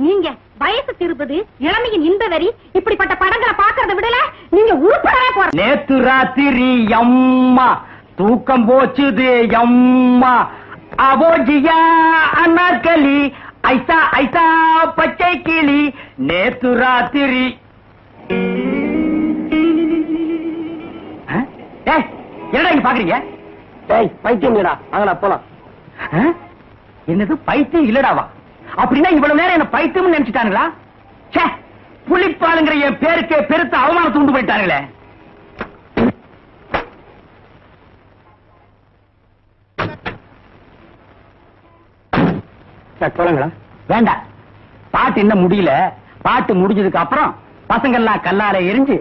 நீங்க வயசு திருப்பது, இளமையின் இந்த வரி, இப்படிப்பட்ட படங்களை பாக்குறத விடல நீங்க உருப்படவே போற. நேத்து ராத்திரி அம்மா தூக்கம் போச்சுது, அம்மா அபோஜியா அனார்களி ஐசா ஐசா பச்சை கிளி. நேத்து ராத்திரி என்னடா இங்க பாக்குறீங்க? பைத்தியம் இல்லடா, அங்கடா போலாம். என்னது பைத்தியம் இல்லடாவா? அப்படின்னா இவ்வளவு நேரம் என்ன பைத்தியம் நினைச்சுட்டாங்களா? சே, புலிப்பாளுங்கிற என் பேருக்கே பெருத்த அவமானத்தை உண்டு போயிட்டாங்களே. போலங்களா? வேண்டாம், பாட்டு என்ன முடியல. பாட்டு முடிஞ்சதுக்கு அப்புறம் பசங்கள்லாம் கல்லால எரிஞ்சு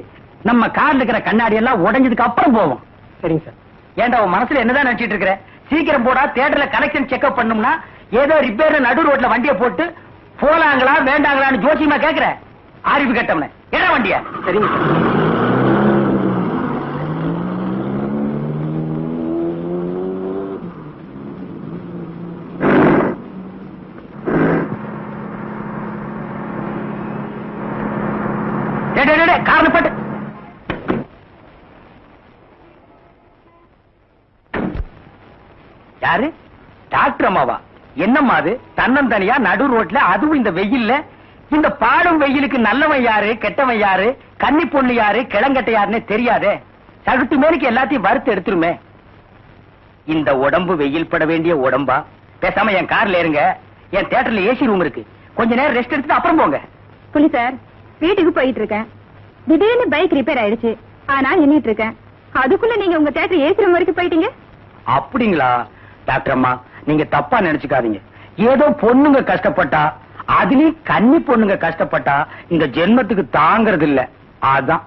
நம்ம கார்ல இருக்கிற கண்ணாடி எல்லாம் உடைஞ்சதுக்கு அப்புறம் போவோம். சரிங்க சார். ஏண்டா உன் மனசுல என்னதான் நினைச்சிட்டு இருக்கிற? சீக்கிரம் போடா. தியேட்டர்ல கனெக்ஷன் செக்அப் பண்ணும்னா ஏதோ ரிப்பேர் நடு ரோட்ல வண்டியை போட்டு போலாங்களா வேண்டாங்களான்னு ஜோசியமா கேக்குற ஆரிப்பு கட்டம்னு. ஏடா வண்டியா? சரிங்க. காரணப்பட்டு யாரு டாக்டர் அம்மாவா? என்னம்மா அது தன்னந்தனியா நடு ரோட்ல, அதுவும் இந்த வெயில்ல, இந்த பாடும் வெயிலுக்கு நல்லவன் யாரு கெட்டவன் யாரு கன்னி பொண்ணு யாரு கிளங்கட்ட யாருன்னு தெரியாதே. சகுத்து மேலுக்கு எல்லாத்தையும் வறுத்து எடுத்துருமே. இந்த உடம்பு வெயில் பட வேண்டிய உடம்பா? பேசாம என் கார்ல இருங்க, என் தியேட்டர்ல ஏசி ரூம் இருக்கு, கொஞ்ச நேரம் ரெஸ்ட் எடுத்துட்டு அப்புறம் போங்க. புலி சார், வீட்டுக்கு போயிட்டு இருக்கேன். திடீர்னு பைக் ரிப்பேர் ஆயிடுச்சு, ஆனா எண்ணிட்டு இருக்கேன். அதுக்குள்ள நீங்க உங்க தியேட்டர் ஏசி ரூம் வரைக்கும் போயிட்டீங்க. அப்படிங்களா? டாக்டர் அம்மா, நீங்க தப்பா நினைச்சுக்காதீங்க. ஏதோ பொண்ணுங்க கஷ்டப்பட்டா, அதுலயும் கன்னி பொண்ணுங்க கஷ்டப்பட்டா இந்த ஜென்மத்துக்கு தாங்கறது இல்ல. அதான்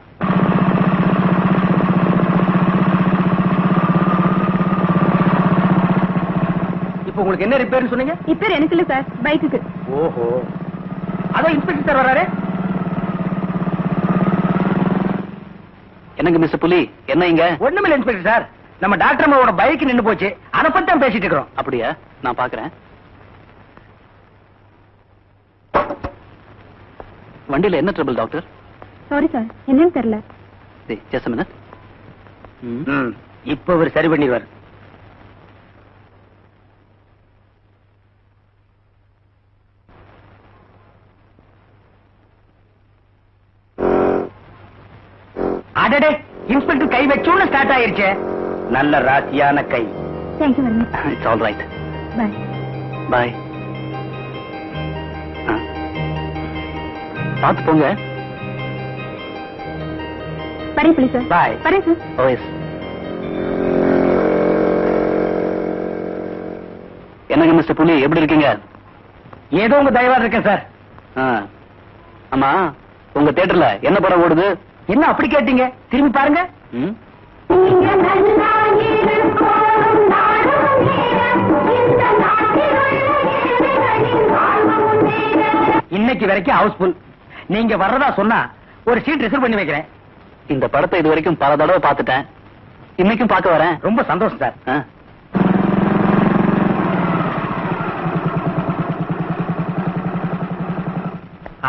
இப்போ உங்களுக்கு என்ன ரிப்பேர்னு சொன்னீங்க? ரிப்பேர் எனக்கு இல்ல சார், பைக்குக்கு. ஓஹோ. அத இன்ஸ்பெக்டர் சார் வராரே. என்னங்க மிஸ் புலி, என்ன இங்க? ஒண்ணுமில்ல இன்ஸ்பெக்டர் சார், நம்ம டாக்டர் அம்மாவோட பைக் நின்னு போச்சு. அத பத்தி தான் பேசிட்டு இருக்கோம். அப்படியே நான் பாக்குறேன். வண்டியில என்ன ட்ரபிள் டாக்டர்? சாரி சார், என்னன்னு தெரியல. டேய், just a minute. ம், இப்போ அவர் சரி பண்ணிடுவார். அடடே, இன்ஸ்பெக்டர் கை வெச்சூல ஸ்டார்ட் ஆயிருச்சே. நல்ல ராசியான கை. Thank you very much. It's all right. Bye. Bye. பாத்து போங்க. பரே புலி சார். பாய். பரே சார். Oh yes. என்னங்க மிஸ்டர் புலி, எப்படி இருக்கீங்க? ஏதோ உங்க தயவால இருக்கேன் சார். ஆமா, உங்க தியேட்டர்ல என்ன படம் ஓடுது? என்ன அப்படி கேட்டீங்க? திரும்பி பாருங்க. இன்னைக்கு வரைக்கும் ஹவுஸ்ஃபுல். நீங்க வர்றதா சொன்னா ஒரு சீட் ரிசர்வ் பண்ணி வைக்கிறேன். இந்த படத்தை இது வரைக்கும் பல தடவை பார்த்துட்டேன், இன்னைக்கும் பார்க்க வரேன். ரொம்ப சந்தோஷம் சார்.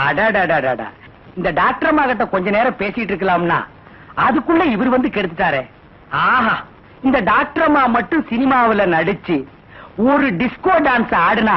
அடாடாடாடாடா, இந்த டாக்டர் மகிட்ட கொஞ்ச நேரம் பேசிட்டு இருக்கலாம்னா அதுக்குள்ள இவர் வந்து கெடுத்துட்டாரே. ஆஹா, இந்த டாக்டர் அம்மா மட்டும் சினிமாவில நடிச்சு ஒரு டிஸ்கோ டான்ஸ் ஆடுனா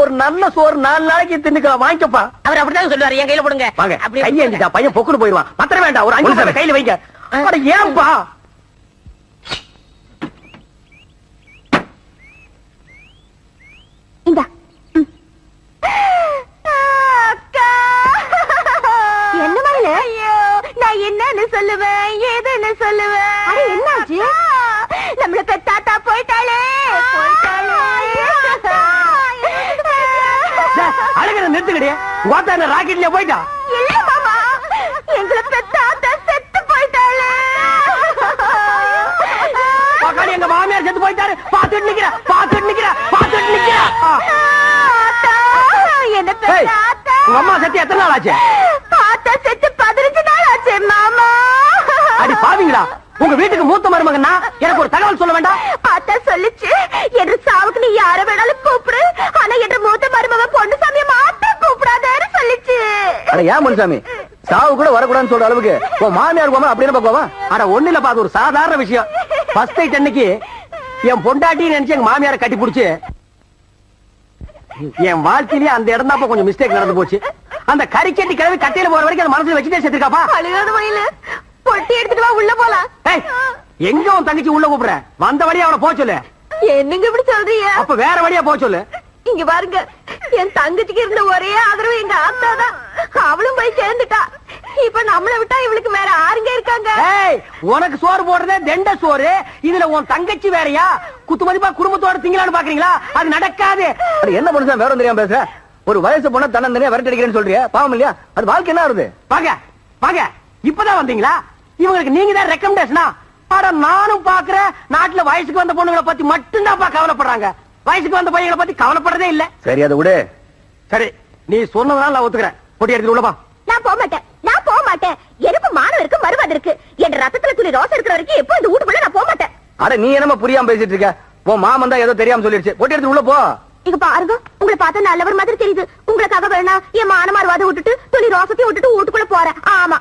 ஒரு நல்ல சோறு நாலு நாளைக்கு தின்னுக்கலாம், வாங்கிக்கப்பா. அவர் அப்படிதான் சொல்லுவாரு, என் கையில போடுங்க. வாங்க, கையை எடுத்துட்டா பையன் பொக்குன்னு போயிடுவான். பத்திரம் வேண்டாம், ஒரு அஞ்சு ரூபாய் கையில வைங்க. ஏன்பா இந்த என்னன்னு சொல்லுவேன், ஏதுன்னு சொல்லுவேன்? என்னாச்சு? நம்மளுக்கு தாத்தா போயிட்டாளே. அழகிற நிறுத்துக்கிட்டே வாத்தான ராக்கெட்ல போயிட்டா. இல்ல மாமா, எங்களுக்கு தாத்தா செத்து போயிட்டாளே. எங்க மாமியார் செத்து போயிட்டாரு. பாத்துட்டு நிக்கிறா, பாத்துட்டு நிக்கிறா, பாத்துட்டு நிக்கிறா. என்ன தாத்தா? அம்மா செத்து எத்தனை நாள் ஆச்சு? தாத்தா செத்து பதினஞ்சு நாள் ஆச்சு மாமா. அடி பாவீங்களா, உங்க வீட்டுக்கு மூத்த மருமகன்னா எனக்கு ஒரு தகவல் சொல்ல வேண்டாம்? தாத்தா சொல்லிச்சு, என்ற சாவுக்கு நீ யார வேணாலும் கூப்பிடு, ஆனா என்ற மூத்த மருமகன் பொண்ணுசாமியை மாத்தம் கூப்பிடாதேன்னு சொல்லிச்சு. அட ஏன் பொண்ணுசாமி சாவு கூட வரக்கூடாதுன்னு சொல்ற அளவுக்கு உன் மாமியார் கோமா அப்படின்னு பாக்கோவா? ஆனா ஒண்ணு இல்லப்பா, அது ஒரு சாதாரண விஷயம். ஃபர்ஸ்ட் நைட் அன்னைக்கு என் பொண்டாட்டின்னு நினைச்சு எங்க மாமியாரை கட்டி பிடிச்சு என் வாழ்க்கையிலேயே அந்த இடம் தான் கொஞ்சம் மிஸ்டேக் நடந்து போச்சு. அந்த கறிச்சட்டி கிளவி கட்டையில போற வரைக்கும் அந்த மனசுல வச்சுட்டே சேர்த்துருக்காப்பா. பொட்டி எடுத்துட்டு வா, உள்ள போலாம். எங்க உன் தங்கச்சி உள்ள கூப்பிடுற? வந்த வழியா அவனை போக சொல்லு. என்னங்க இப்படி சொல்றீங்க? அப்ப வேற வழியா போக சொல்லு. இங்க பாருங்க, என் தங்கச்சிக்கு இருந்த ஒரே ஆதரவு எங்க ஆத்தா தான். அவளும் போய் சேர்ந்துட்டா. இப்ப நம்மளை விட்டா இவளுக்கு வேற ஆறுங்க இருக்காங்க. உனக்கு சோறு போடுறதே தெண்ட சோறு, இதுல உன் தங்கச்சி வேறையா? குத்து மதிப்பா குடும்பத்தோட திங்களான்னு பாக்குறீங்களா? அது நடக்காது. என்ன பண்ணுச்சா வேற தெரியாம பேசுற? ஒரு வயசு போனா தன்னந்தனியா விரட்டி அடிக்கிறேன்னு சொல்றியா? பாவம் இல்லையா? அது வாழ்க்கை என்ன வருது? பாக்க பாக்க இப்பதான் வந்தீங்களா? இவங்களுக்கு நீங்க தான் ரெக்கமெண்டேஷனா? ஆனா நானும் பாக்குற நாட்டுல வயசுக்கு வந்த பொண்ணுங்களை பத்தி மட்டும்தான் பா கவலைப்படுறாங்க. வயசுக்கு வந்த பையங்களை பத்தி கவலைப்படுறதே இல்ல. சரி, அது விடு. சரி, நீ சொன்னதுனால நான் ஒத்துக்கிறேன். பொட்டி எடுத்து உள்ளவா. நான் போக மாட்டேன், நான் போக மாட்டேன். எனக்கு மானம் இருக்கு, மருமது இருக்கு. என் ரத்தத்துல துளி ரோசம் இருக்கிற வரைக்கும் எப்போ இந்த வீட்டுக்குள்ள நான் போக மாட்டேன். அட நீ என்னமா புரியாம பேசிட்டு இருக்க? போ, மாமன் தான் ஏதோ தெரியாம சொல்லிருச்சு. பொட்டி எடுத்து உள்ள போ. இங்க பாருங்க, உங்களை பார்த்தா நல்லவர் மாதிரி தெரியுது. உங்களுக்காக வேணா என் மானமார்வாத விட்டுட்டு துளி ரோசத்தையும் விட்டுட்டு வீட்டுக்குள்ள போறேன். ஆமா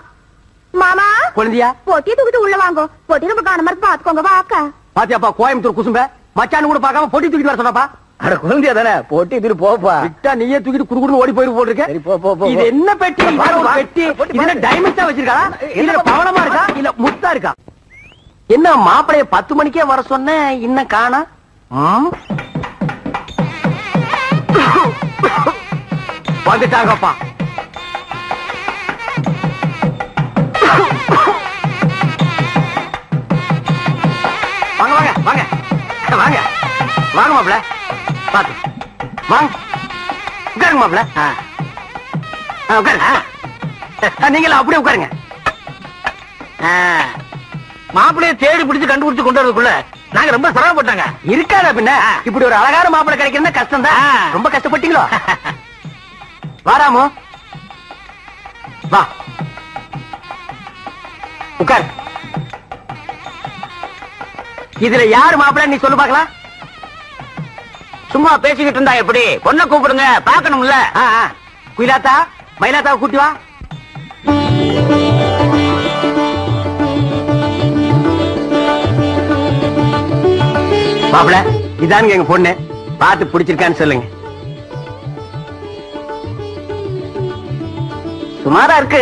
மாமா, குழந்தையா பொட்டியை தூக்கிட்டு உள்ள வாங்க. பொட்டி ரொம்ப காண மாதிரி பாத்துக்கோங்க. வாக்கா பாத்தியாப்பா, கோயம்புத்தூர் குசும்ப மச்சானு கூட பாக்காம பொட்டி தூக்கிட்டு வர சொன்னப்பா. அட குழந்தையா தானே, பொட்டி தூக்கிட்டு போப்பா. விட்டா நீயே தூக்கிட்டு குடுகுடுன்னு ஓடி போயிட்டு போட்டிருக்க. இது என்ன பெட்டி? பெட்டி இதுல டைமண்ட்ஸா வச்சிருக்கா? இதுல பவளமா இருக்கா? இல்ல முத்தா இருக்கா? என்ன மாப்பிளைய பத்து மணிக்கே வர சொன்ன, இன்னும் காணா? வந்துட்டாங்கப்பா. வாங்க வாங்க வாங்க வாங்க வாங்க மாப்பிள்ள பாத்து வாங்க உட்காருங்க மாப்பிள்ள. உட்காருங்க நீங்களா அப்படியே உட்காருங்க. மாப்பிள்ளைய தேடி பிடிச்சு கண்டுபிடிச்சு கொண்டு வரதுக்குள்ள நாங்க ரொம்ப சிரமப்பட்டாங்க. இருக்காத பின்ன இப்படி ஒரு அழகான மாப்பிள்ளை கிடைக்கிறதுனா கஷ்டம் தான். ரொம்ப கஷ்டப்பட்டீங்களோ. வாராமோ வா உட்கார். இதுல யாரு மாப்பிள்ள நீ சொல்லு பாக்கலாம். சும்மா பேசிக்கிட்டு இருந்தா எப்படி? பொண்ணை கூப்பிடுங்க, பாக்கணும்ல. குயிலாத்தா மயிலாத்தாவை கூட்டி வா. மாப்பிள்ள இதானுங்க எங்க பொண்ணு, பார்த்து பிடிச்சிருக்கான்னு சொல்லுங்க. சுமாரா இருக்கு,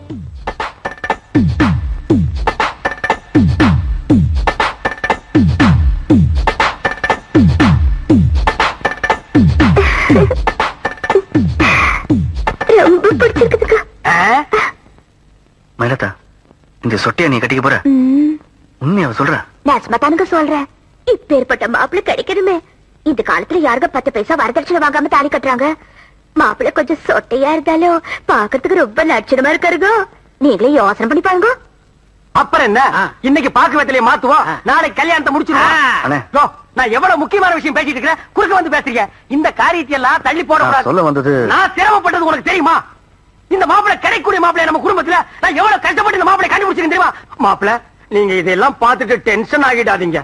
மயிலாத்தா இந்த சொட்டியா நீ கட்டிக்க போற உண்மையாவ சொல்ற? தானுங்க சொல்றேன். இப்பேற்பட்ட மாப்பிள்ள கிடைக்கணுமே. இந்த காலத்துல யாருக்க பத்து பைசா வரதட்சணை வாங்காம தாலி கட்டுறாங்க. மாப்பிள்ள கொஞ்சம் சொட்டையா இருந்தாலும் பாக்கிறதுக்கு ரொம்ப லட்சணமா இருக்காருங்க. நீங்களே யோசனை பண்ணி பாருங்க. அப்புறம் என்ன, இன்னைக்கு பாக்கு வேத்திலே மாத்துவோம், நாளைக்கு கல்யாணத்தை முடிச்சிருவோம். நான் எவ்வளவு முக்கியமான விஷயம் பேசிட்டு இருக்கிறேன், குறுக்க வந்து பேசுறீங்க. இந்த காரியத்தை எல்லாம் தள்ளி போட சொல்ல வந்தது. நான் சிரமப்பட்டது உனக்கு தெரியுமா? இந்த மாப்பிள்ள கிடைக்கக்கூடிய மாப்பிள்ள நம்ம குடும்பத்துல நான் எவ்வளவு கஷ்டப்பட்டு இந்த மாப்பிள்ளை கண்டுபிடிச்சிருக்கேன் தெரியுமா? மாப்பிள்ள நீங்க இதெல்லாம் பாத்துட்டு டென்ஷன் ஆகிடாதீங்க.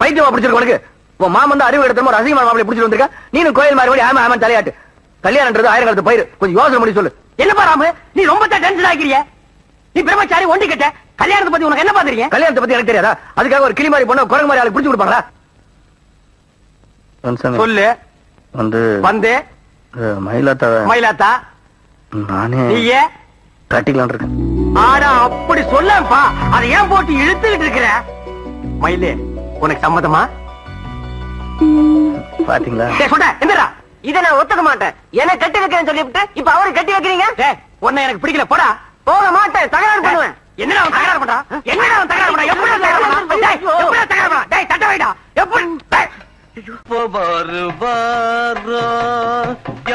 பைத்தியமா பிடிச்சிருக்கு உனக்கு. உன் மாமன் அறிவு எடுத்த ஒரு அசிங்கமான மாப்பிள்ளை பிடிச்சிட்டு வந்திருக்கா. நீனும் கோயில் மாதிரி ஆமா ஆமா தலையாட்டு. கல்யாணம்ன்றது ஆயிரம் காலத்து பயிர், கொஞ்சம் யோசனை பண்ணி சொல்லு. என்னப்பா ராமு நீ ரொம்ப டென்ஷன் ஆகிறிய? நீ பிரம்மச்சாரி ஒண்டி கிட்ட கல்யாணத்தை பத்தி உனக்கு என்ன பாத்துறீங்க? கல்யாணத்தை பத்தி எனக்கு தெரியாதா? அதுக்காக ஒரு கிளி மாதிரி பொண்ணு குரங்கு மாதிரி ஆளுக்கு பிடிச்சு கொடுப்பாங்களா? சொல்லு வந்து வந்து மயிலாத்தா மயிலாத்தா நானே நீயே கட்டிக்கலாம் இருக்கேன். ஆனா அப்படி சொல்லப்பா, அதை ஏன் போட்டு இழுத்துக்கிட்டு இருக்கிற? மயிலே உனக்கு சம்மதமா? பாத்தீங்களா சொல்ற எந்திரா. இதை நான் ஒத்துக்க மாட்டேன். என்ன கட்டி வைக்கிறேன்னு சொல்லிவிட்டு இப்ப அவரு கட்டி வைக்கிறீங்க. உன்னை எனக்கு பிடிக்கல, போடா. போக மாட்டேன், தகராறு பண்ணுவேன். என்னடா அவன் தகராறு பண்றா? என்னடா அவன் தகராறு பண்றா? எப்படி தகராறு பண்றா? டேய் எப்படி தகராறு பண்றா? டேய் தட்ட வைடா. எப்படி எப்போ வருவாரோ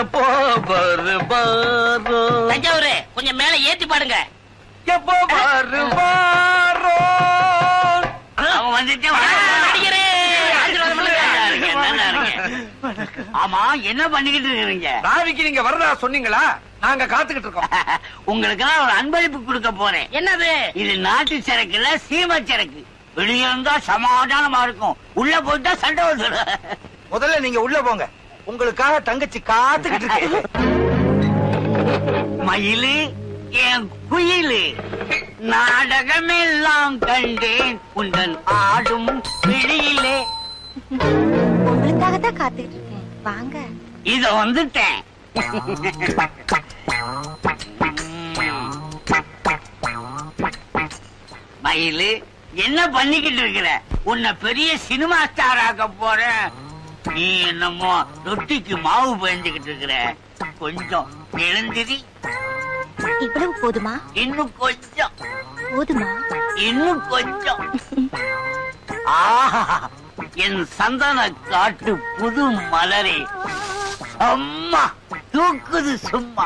எப்போ வருவாரோ. தஞ்சாவூரே கொஞ்சம் மேல ஏத்தி பாடுங்க. எப்போ வருவாரோ அவன் வந்துட்டே. ஆமா என்ன பண்ணிக்கிட்டு இருக்கீங்க? ராவிக்கு நீங்க வரதா சொன்னீங்களா? நாங்க காத்துக்கிட்டு இருக்கோம். உங்களுக்கு நான் ஒரு அன்பளிப்பு கொடுக்க போறேன். என்னது இது? நாட்டு சரக்குல சீமை சரக்கு. வெளியே இருந்தா சமாதானமா இருக்கும், உள்ள போயிட்டா சண்டை வந்துடும். முதல்ல நீங்க உள்ள போங்க, உங்களுக்காக தங்கச்சி காத்துக்கிட்டு இருக்கு. மயிலு என் குயிலு நாடகமெல்லாம் கண்டேன் உந்தன் ஆடும் வெளியிலே. உங்களுக்காகத்தான் காத்துக்கிட்டு இருக்கேன், வாங்க. இத வந்துட்டேன். மயிலு என்ன பண்ணிக்கிட்டு இருக்கிற? உன்னை பெரிய சினிமா ஸ்டார் ஆக்க போறேன். நீ என்னமோ ரொட்டிக்கு மாவு பயந்துகிட்டு இருக்கிற. கொஞ்சம் எழுந்திரி. இவ்வளவு போதுமா? இன்னும் கொஞ்சம் போதுமா? இன்னும் கொஞ்சம். ஆஹா என் சந்தன காட்டு புது மலரே. அம்மா தூக்குது சும்மா.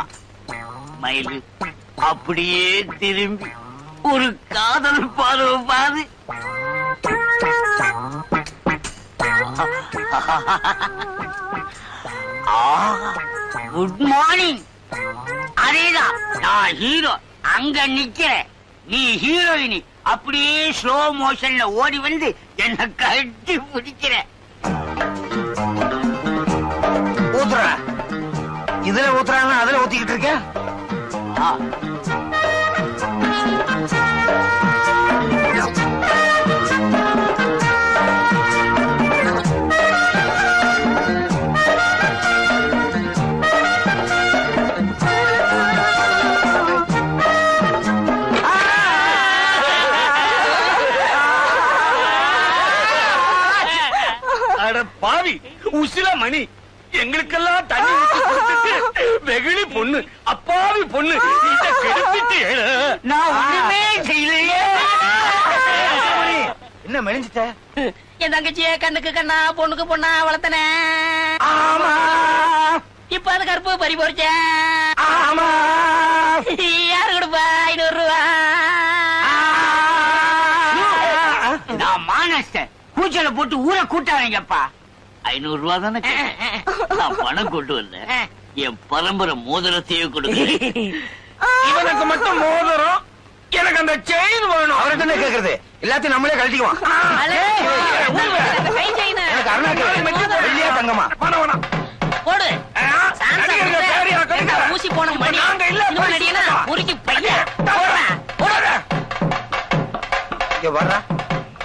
மயிலு அப்படியே திரும்பி ஒரு காதல் பார்வை பாரு. Good morning. அதேதான் நான் ஹீரோ. அங்க நிக்கிறேன், நீ ஹீரோயினி. அப்படியே ஸ்லோ மோஷன்ல ஓடி வந்து என்ன கட்டி பிடிக்கிற. ஊத்துற இதுல ஊத்துறாங்க, அதுல ஊத்திக்கிட்டு இருக்க. பாவி உசில மணி எங்களுக்கெல்லாம் தண்ணி ஊத்தி கொடுத்துட்டு வெகுளி பொண்ணு அப்பாவி பொண்ணு இத கெடுத்துட்டு நான் ஒண்ணுமே செய்யலையே. என்ன மெலிஞ்சிட்ட? என் தங்கச்சியே கண்ணுக்கு கண்ணா பொண்ணுக்கு பொண்ணா வளர்த்தன. ஆமா. இப்ப அது கருப்பு பறி போச்சே. ஆமா. யாரு கொடுப்பா ஐநூறு ரூபா? நான் மானஸ்டர் கூச்சல போட்டு ஊரை கூட்டாங்கப்பா. ஐநூறு ரூபா தானே நான் பணம் கொண்டு வந்தேன். என் பரம்பரை மோதிரத்தையே கொடுக்கிறேன். இவனுக்கு மட்டும் மோதிரம், எனக்கு அந்த செயின் வேணும். அவரை தானே கேட்கறது, எல்லாத்தையும் நம்மளே கழட்டிக்குவோம். தங்கம்மா போடு ஊசி போன முறிக்கு வர்ற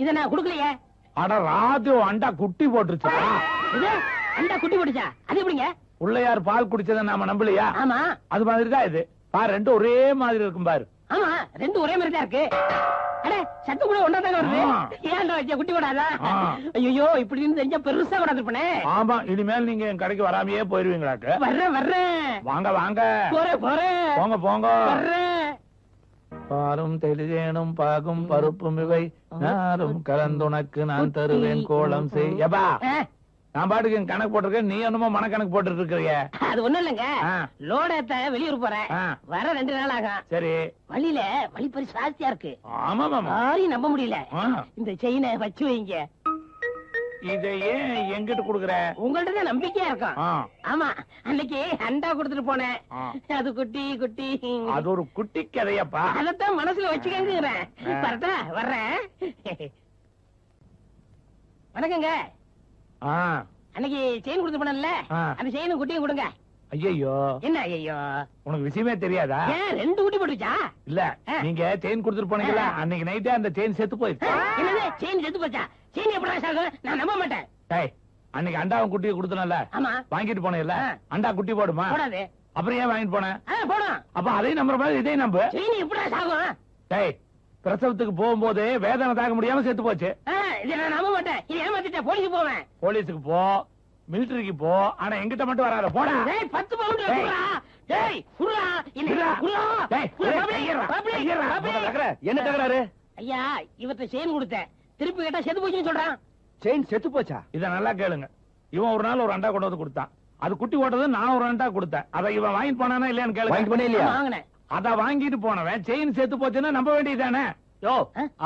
இத நான் குடுக்கலையே. அட ராஜு, அண்டா குட்டி போட்டுருச்சா? இது அண்டா குட்டி போட்டுச்சா? அது எப்படிங்க? உள்ளையார் பால் குடிச்சத நாம நம்பலையா? ஆமா, அது மாதிரி தான் இது. பாரு, ரெண்டு ஒரே மாதிரி இருக்கும். பாரு, ஆமா, ரெண்டு ஒரே மாதிரி தான் இருக்கு. அட சத்து கூட ஒண்ணா தான் வருது. ஏன்டா வச்ச குட்டி போடாதா? ஐயோ, இப்படி இருந்து தெரிஞ்சா பெருசா கொண்டாந்துப்பனே. ஆமா, இனிமேல் நீங்க என் கடைக்கு வராமையே போயிருவீங்களாக்கு. வர்றேன் வர்றேன், வாங்க வாங்க, போறேன் போறேன், போங்க போங்க, வர்றேன். பாரும் தெளிதேனும் பாகும் பருப்பும் இவை நாரும் கலந்துனக்கு நான் தருவேன் கோலம் செய்யப்பா. நான் பாட்டுக்கு கணக்கு போட்டிருக்கேன், நீ என்னமோ மனக்கணக்கு போட்டுட்டு இருக்கிறீங்க. அது ஒண்ணும் இல்லைங்க, லோடத்தை வெளியூர் போறேன், வர ரெண்டு நாள் ஆகும். சரி, வழியில வழிப்பறி சாஸ்தியா இருக்கு. ஆமாமா, யாரையும் நம்ப முடியல. இந்த செயினை வச்சு வைங்க. இதை ஏன் எங்கிட்ட குடுக்குற? உங்கள்ட்ட தான் நம்பிக்கையா இருக்கும். ஆமா, அன்னைக்கு அண்டா குடுத்துட்டு போனேன். அது குட்டி குட்டி, அது ஒரு குட்டி கதையப்பா. அதத்தான் மனசுல வச்சுக்கங்கிறேன். பரட்டா வர்றேன். வணக்கங்க. அன்னைக்கு செயின் குடுத்து போனேன்ல, அந்த செயினும் குட்டியும் கொடுங்க. ஐயோ, என்ன ஐயோ, உனக்கு விஷயமே தெரியாதா? ரெண்டு குட்டி போட்டுச்சா? இல்ல, நீங்க செயின் குடுத்துட்டு போனீங்களா, அன்னைக்கு நைட்டே அந்த செயின் செத்து போயிருச்சு. என்னது செயின் செத்து போச்சா? சீனி எப்படி சாகும்? நான் நம்ப மாட்டேன். அன்னைக்கு அண்டாவும் குட்டியை கொடுத்தனல்ல, வாங்கிட்டு போனேன்ல, அண்டா குட்டி போடுமா? போடாது. அப்புறம் ஏன் வாங்கிட்டு போனேன்? போடும். அப்ப அதையும் நம்புற மாதிரி இதையும் நம்ப. சீனி எப்படி சாகும்? டேய், பிரசவத்துக்கு போகும்போது வேதனை தாக்க முடியாம செத்து போச்சு. இதை நான் நம்ப மாட்டேன், இதை ஏமாத்திட்டேன். போலீஸுக்கு போவேன். போலீஸுக்கு போ, மிலிட்டரிக்கு போ, ஆனா எங்கிட்ட மட்டும் வராத. போடா. டேய், பத்து பவுண்ட் எடுத்துடா. டேய் குறா, என்ன குறா? டேய் குறா, என்ன தகறாரு? ஐயா, இவட்ட செயின் கொடுத்தேன், திருப்பி கேட்டா செத்து போச்சுன்னு சொல்றான். செயின் செத்து போச்சா? இத நல்லா கேளுங்க. இவன் ஒரு நாள் ஒரு அண்டா கொண்டு வந்து கொடுத்தான், அது குட்டி போட்டது. நான் ஒரு அண்டா கொடுத்தேன், அதை இவன் வாங்கி போனானா இல்லையான்னு கேளுங்க. அத வாங்கிட்டு போனவன் செயின் செத்து போச்சுன்னா நம்ப வேண்டியதானே? யோ,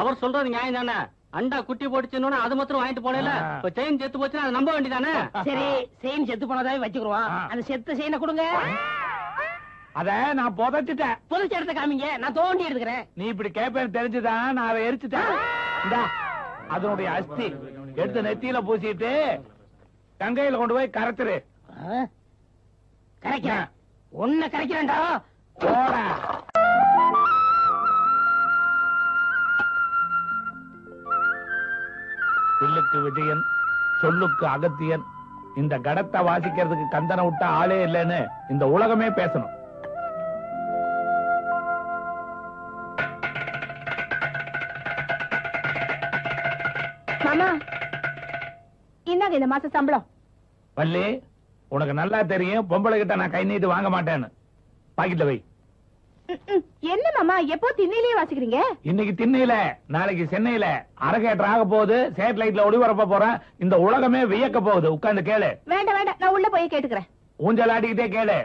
அவர் சொல்றது நியாயம் தானே? அண்டா குட்டி போட்டுச்சுன்னு அது மாத்திரம் வாங்கிட்டு போனேல, இப்ப செயின் செத்து போச்சுன்னா அதை நம்ப வேண்டியதானே? சரி, செயின் செத்து போனதாவே வச்சுக்கிறோம், அந்த செத்த செயினை கொடுங்க. அத நான் புதைச்சிட்டேன். புதைச்ச இடத்த காமிங்க, நான் தோண்டி எடுத்துக்கிறேன். நீ இப்படி கேப்பேன்னு தெரிஞ்சுதான் நான் அதை எரிச்சுட்டேன். இந்தா அதனுடைய அஸ்தி எடுத்து நெத்தியில பூசிட்டு கங்கையில கொண்டு போய் கரைச்சிரு. கரைக்கிறேன், ஒண்ணு கரைக்கிறேன்டா. பில்லுக்கு விஜயன், சொல்லுக்கு அகத்தியன். இந்த கடத்தை வாசிக்கிறதுக்கு கந்தனை விட்டா ஆளே இல்லைன்னு இந்த உலகமே பேசணும். இந்தாங்க இந்த மாச சம்பளம். வள்ளி, உனக்கு நல்லா தெரியும், பொம்பளை கிட்ட நான் கை நீட்டு வாங்க மாட்டேன்னு. பாக்கெட்ல வை. என்ன மாமா, எப்போ திண்ணையிலே வாசிக்கிறீங்க? இன்னைக்கு திண்ணையில, நாளைக்கு சென்னையில. அரகேட்டர் ஆக போகுது, சேட்டலைட்ல ஒளிபரப்ப போறேன். இந்த உலகமே வியக்க போகுது. உட்கார்ந்து கேளு. வேண்டாம் வேண்டாம், நான் உள்ள போய் கேட்டுக்கிறேன். ஊஞ்சல் ஆடிக்கிட்டே கேளு.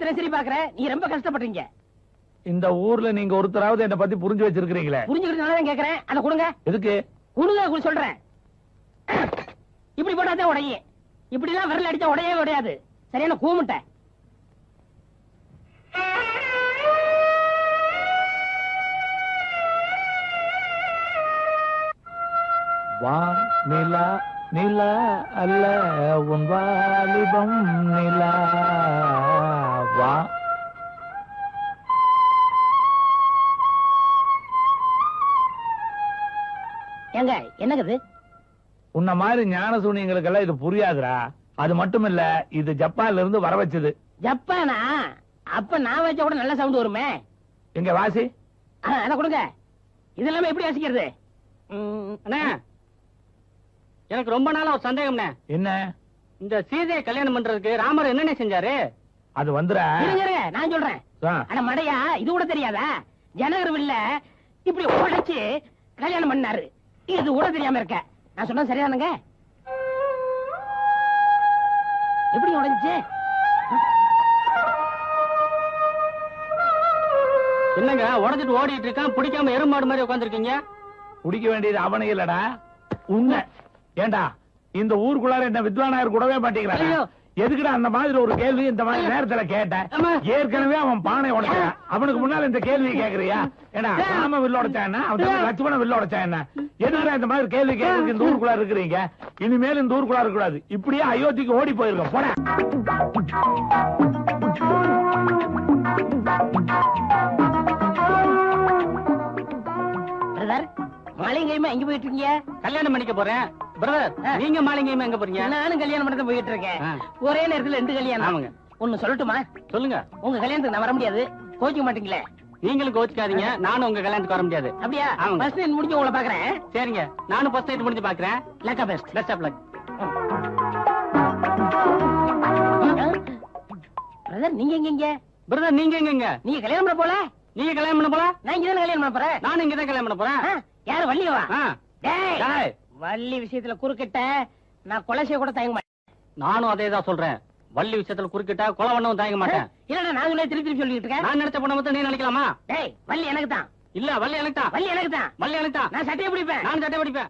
உலகத்துல சரி பாக்குற நீ ரொம்ப கஷ்டப்படுறீங்க. இந்த ஊர்ல நீங்க ஒருத்தராவது என்ன பத்தி புரிஞ்சு வச்சிருக்கீங்களே. புரிஞ்சுக்கிறதுனால தான் கேக்குறேன். அத கொடுங்க. எதுக்கு? குடுங்க சொல்றேன். இப்படி போட்டாதான் உடையே. இப்படி எல்லாம் விரல் அடிச்சா உடையே உடையாது. சரியான கூமுட்ட. வா நிலா நிலா அல்ல உன் வாலிபம் நிலா வா. எங்க என்னக்குது? உன்ன மாதிரி ஞானசூனியங்களுக்கெல்லாம் இது புரியாதுரா. அது மட்டும் இல்ல, இது ஜப்பான்ல இருந்து வர வச்சது. ஜப்பானா? அப்ப நான் வச்ச கூட நல்ல சவுண்ட் வருமே. எங்க வாசி அத கொடுங்க. இதெல்லாம் எப்படி வாசிக்கிறது? அண்ணா, எனக்கு ரொம்ப நாளா ஒரு சந்தேகம். என்ன இந்த சீதையை கல்யாணம் பண்றதுக்கு ராமர் என்னென்ன செஞ்சாரு? அது வந்துற நான் சொல்றேன். ஆனா மடையா இது கூட தெரியாதா? ஜனகர்வில்ல இப்படி உடைச்சு கல்யாணம் பண்ணாரு. இது கூட தெரியாம இருக்க. நான் சொன்னது சரிதானுங்க? எப்படி உடைஞ்சு? என்னங்க உடைஞ்சிட்டு ஓடிட்டு இருக்கான்? பிடிக்காம எருமாடு மாதிரி உட்காந்துருக்கீங்க. பிடிக்க வேண்டியது அவனே இல்லடா உன்னை. ஏண்டா இந்த ஊருக்குள்ளார என்ன வித்வானாயர் கூடவே மாட்டேங்கிறாங்க? எதுக்குடா அந்த மாதிரி ஒரு கேள்வி இந்த மாதிரி நேரத்துல கேட்ட? ஏற்கனவே அவன் பானை உடைச்சான், அவனுக்கு முன்னால இந்த கேள்வி கேக்குறியா? ஏன்னா ராம வில்ல உடைச்சான்னா அவன் லட்சுமண வில்ல உடைச்சான்னா எதுக்குடா இந்த மாதிரி கேள்வி கேட்கறதுக்கு இந்த ஊருக்குள்ளார இருக்கிறீங்க? இனிமேல் இந்த ஊருக்குள்ளார இருக்கக்கூடாது. இப்படியே அயோத்திக்கு ஓடி போயிருக்கோம். போடா. மாளிகையுமே எங்க போயிட்டு இருக்கீங்க? கல்யாணம் பண்ணிக்க போறேன். பிரதர், நீங்க மாளிகையுமே எங்க போறீங்க? நானும் கல்யாணம் பண்ண தான் போயிட்டு இருக்கேன். ஒரே நேரத்துல ரெண்டு கல்யாணம். ஆமாங்க. ஒண்ணு சொல்லட்டுமா? சொல்லுங்க. உங்க கல்யாணத்துக்கு நான் வர முடியாது. கோச்சிக்க மாட்டீங்களே? நீங்களும் கோச்சிக்காதீங்க. நானும் உங்க கல்யாணத்துக்கு வர முடியாது. அப்படியா? ஃபர்ஸ்ட் நைட் முடிஞ்சு உங்களை பாக்குறேன். சரிங்க. நானும் ஃபர்ஸ்ட் நைட் முடிஞ்சு பாக்குறேன். லக்கா best. Best of luck. Brother நீங்க எங்க? பிரதர் நீங்க எங்க? நீங்க கல்யாணம் பண்ண போல? நீங்க கல்யாணம் பண்ண போல? நான் இங்க தான் கல்யாணம் பண்ண போறேன். நான் இங்க தான் கல்யாணம் பண்ண போறேன். யாரு வள்ளியவா? டேய், வள்ளி விஷயத்துல குறுக்கிட்ட நான் கொலை செய்ய கூட தயங்க மாட்டேன். நானும் அதே தான் சொல்றேன். வள்ளி விஷயத்துல குறுக்கிட்ட கொலை பண்ணவும் தயங்க மாட்டேன். இல்லடா நான் உன்னை திருப்பி திருப்பி சொல்லிட்டு இருக்கேன். நான் நடத்த பண்ண மொத்தம் நீ நினைக்கலாமா? டேய், வள்ளி எனக்கு தான். இல்ல வள்ளி எனக்கு தான். வள்ளி எனக்கு தான். வள்ளி எனக்கு தான். நான் சட்டையை பிடிப்பேன். நான் சட்டையை பிடிப்பேன்.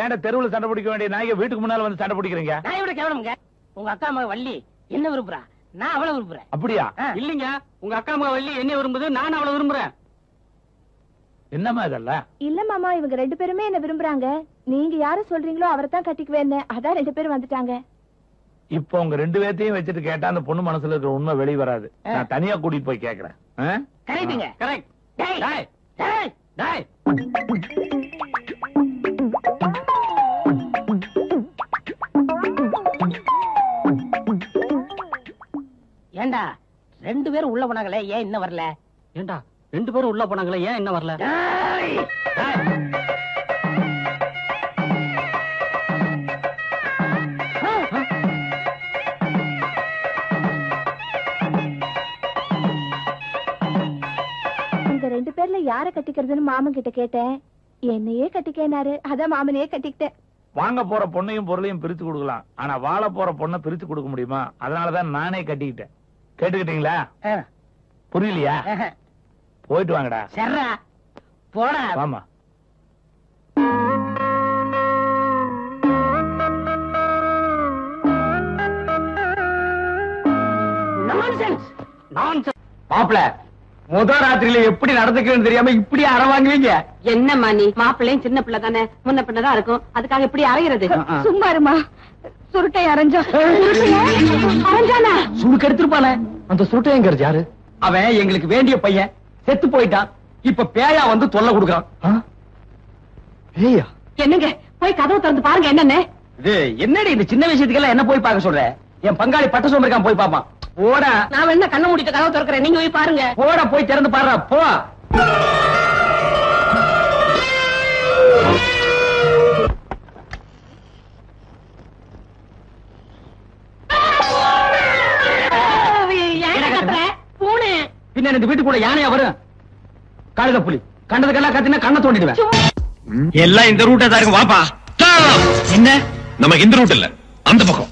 ஏன்டா தெருவுல சண்டை பிடிக்க வேண்டிய நாய்க்கு வீட்டுக்கு முன்னால வந்து சண்டை பிடிக்கிறீங்க? நான் இவட கேவலம்ங்க. உங்க அக்கா மக வள்ளி என்ன விரும்புறா? நான் அவளை விரும்புறேன். அப்படியா? இல்லீங்க, உங்க அக்கா மக வள்ளி என்ன விரும்புது? நான் அவளை விரும்புறேன். என்னமா இதல்ல? இல்ல மாமா, இவங்க ரெண்டு பேருமே என்ன விரும்புறாங்க. நீங்க யாரை சொல்றீங்களோ அவரை தான் கட்டிக்குவேன். அதான் ரெண்டு பேரும் வந்துட்டாங்க. இப்போ உங்க ரெண்டு பேர்த்தையும் வச்சிட்டு கேட்டா அந்த பொண்ணு மனசுல இருக்கிற உண்மை வெளி வராது. நான் தனியா கூட்டிட்டு போய் கேக்குறேன். கரெக்ட்ங்க. கரெக்ட். டேய் டேய் டேய். ஏண்டா ரெண்டு பேரும் உள்ள போனாங்களே ஏன் இன்ன வரல? ஏண்டா ரெண்டு பேரும் உள்ள போனாங்களே ஏன் இன்ன வரல? டேய் டேய். இந்த ரெண்டு பேர்ல யாரை கட்டிக்கிறதுன்னு மாமன் கிட்ட கேட்டேன். என்னையே கட்டிக்கேனாரு. அதான் மாமனையே கட்டிக்கிட்டேன். வாங்க போற பொண்ணையும் பொருளையும் பிரித்து கொடுக்கலாம். ஆனா வாழ போற பொண்ணை பிரித்து கொடுக்க முடியுமா? அதனாலதான் நானே கட்டிக்கிட்டேன். கேட்டுக்கிட்டீங்களா? புரியலையா? போயிட்டு வாங்கடா. சரா போடா. ஆமா. Nonsense nonsense. மாப்ள முத ராத்திரியில எப்படி நடந்துக்கணும்னு தெரியாம இப்படி அற வாங்குவீங்க. என்னம்மா நீ? மாப்பிள்ளையும் சின்ன பிள்ளை தானே, முன்ன பின்னதான் இருக்கும். அதுக்காக எப்படி அரைகிறது? சும்மா இருமா. சுருட்டை அரைஞ்சா அரைஞ்சானா? சுருக்கு எடுத்துருப்பானே, அந்த சுருட்டை எங்க யாரு? அவன் எங்களுக்கு வேண்டிய பையன். செத்து போயிட்டான். இப்ப பேயா வந்து தொல்லை கொடுக்கறான். பேயா? என்னங்க போய் கதவு திறந்து பாருங்க. என்னன்னு இது? என்னடி இந்த சின்ன விஷயத்துக்கெல்லாம் என்ன போய் பாக்க சொல்ற? என் பங்காளி பட்ட சோம்பு இருக்கான், போய் பாப்பான். போட. நான் வேணா கண்ண மூடிட்டு கதவை திறக்கிறேன், நீங்க போய் பாருங்க. போட, போய் திறந்து பாரு போ. பின்ன இந்த வீட்டுக்குள்ள யானையா வரும்? காடுல புலி கண்டதுக்கெல்லாம் கத்தினா கண்ணை தோண்டிடுவேன். எல்லாம் இந்த ரூட்டை தாருங்க. வாப்பா. எங்க நம்ம இந்த ரூட் இல்ல அந்த பக்கம்.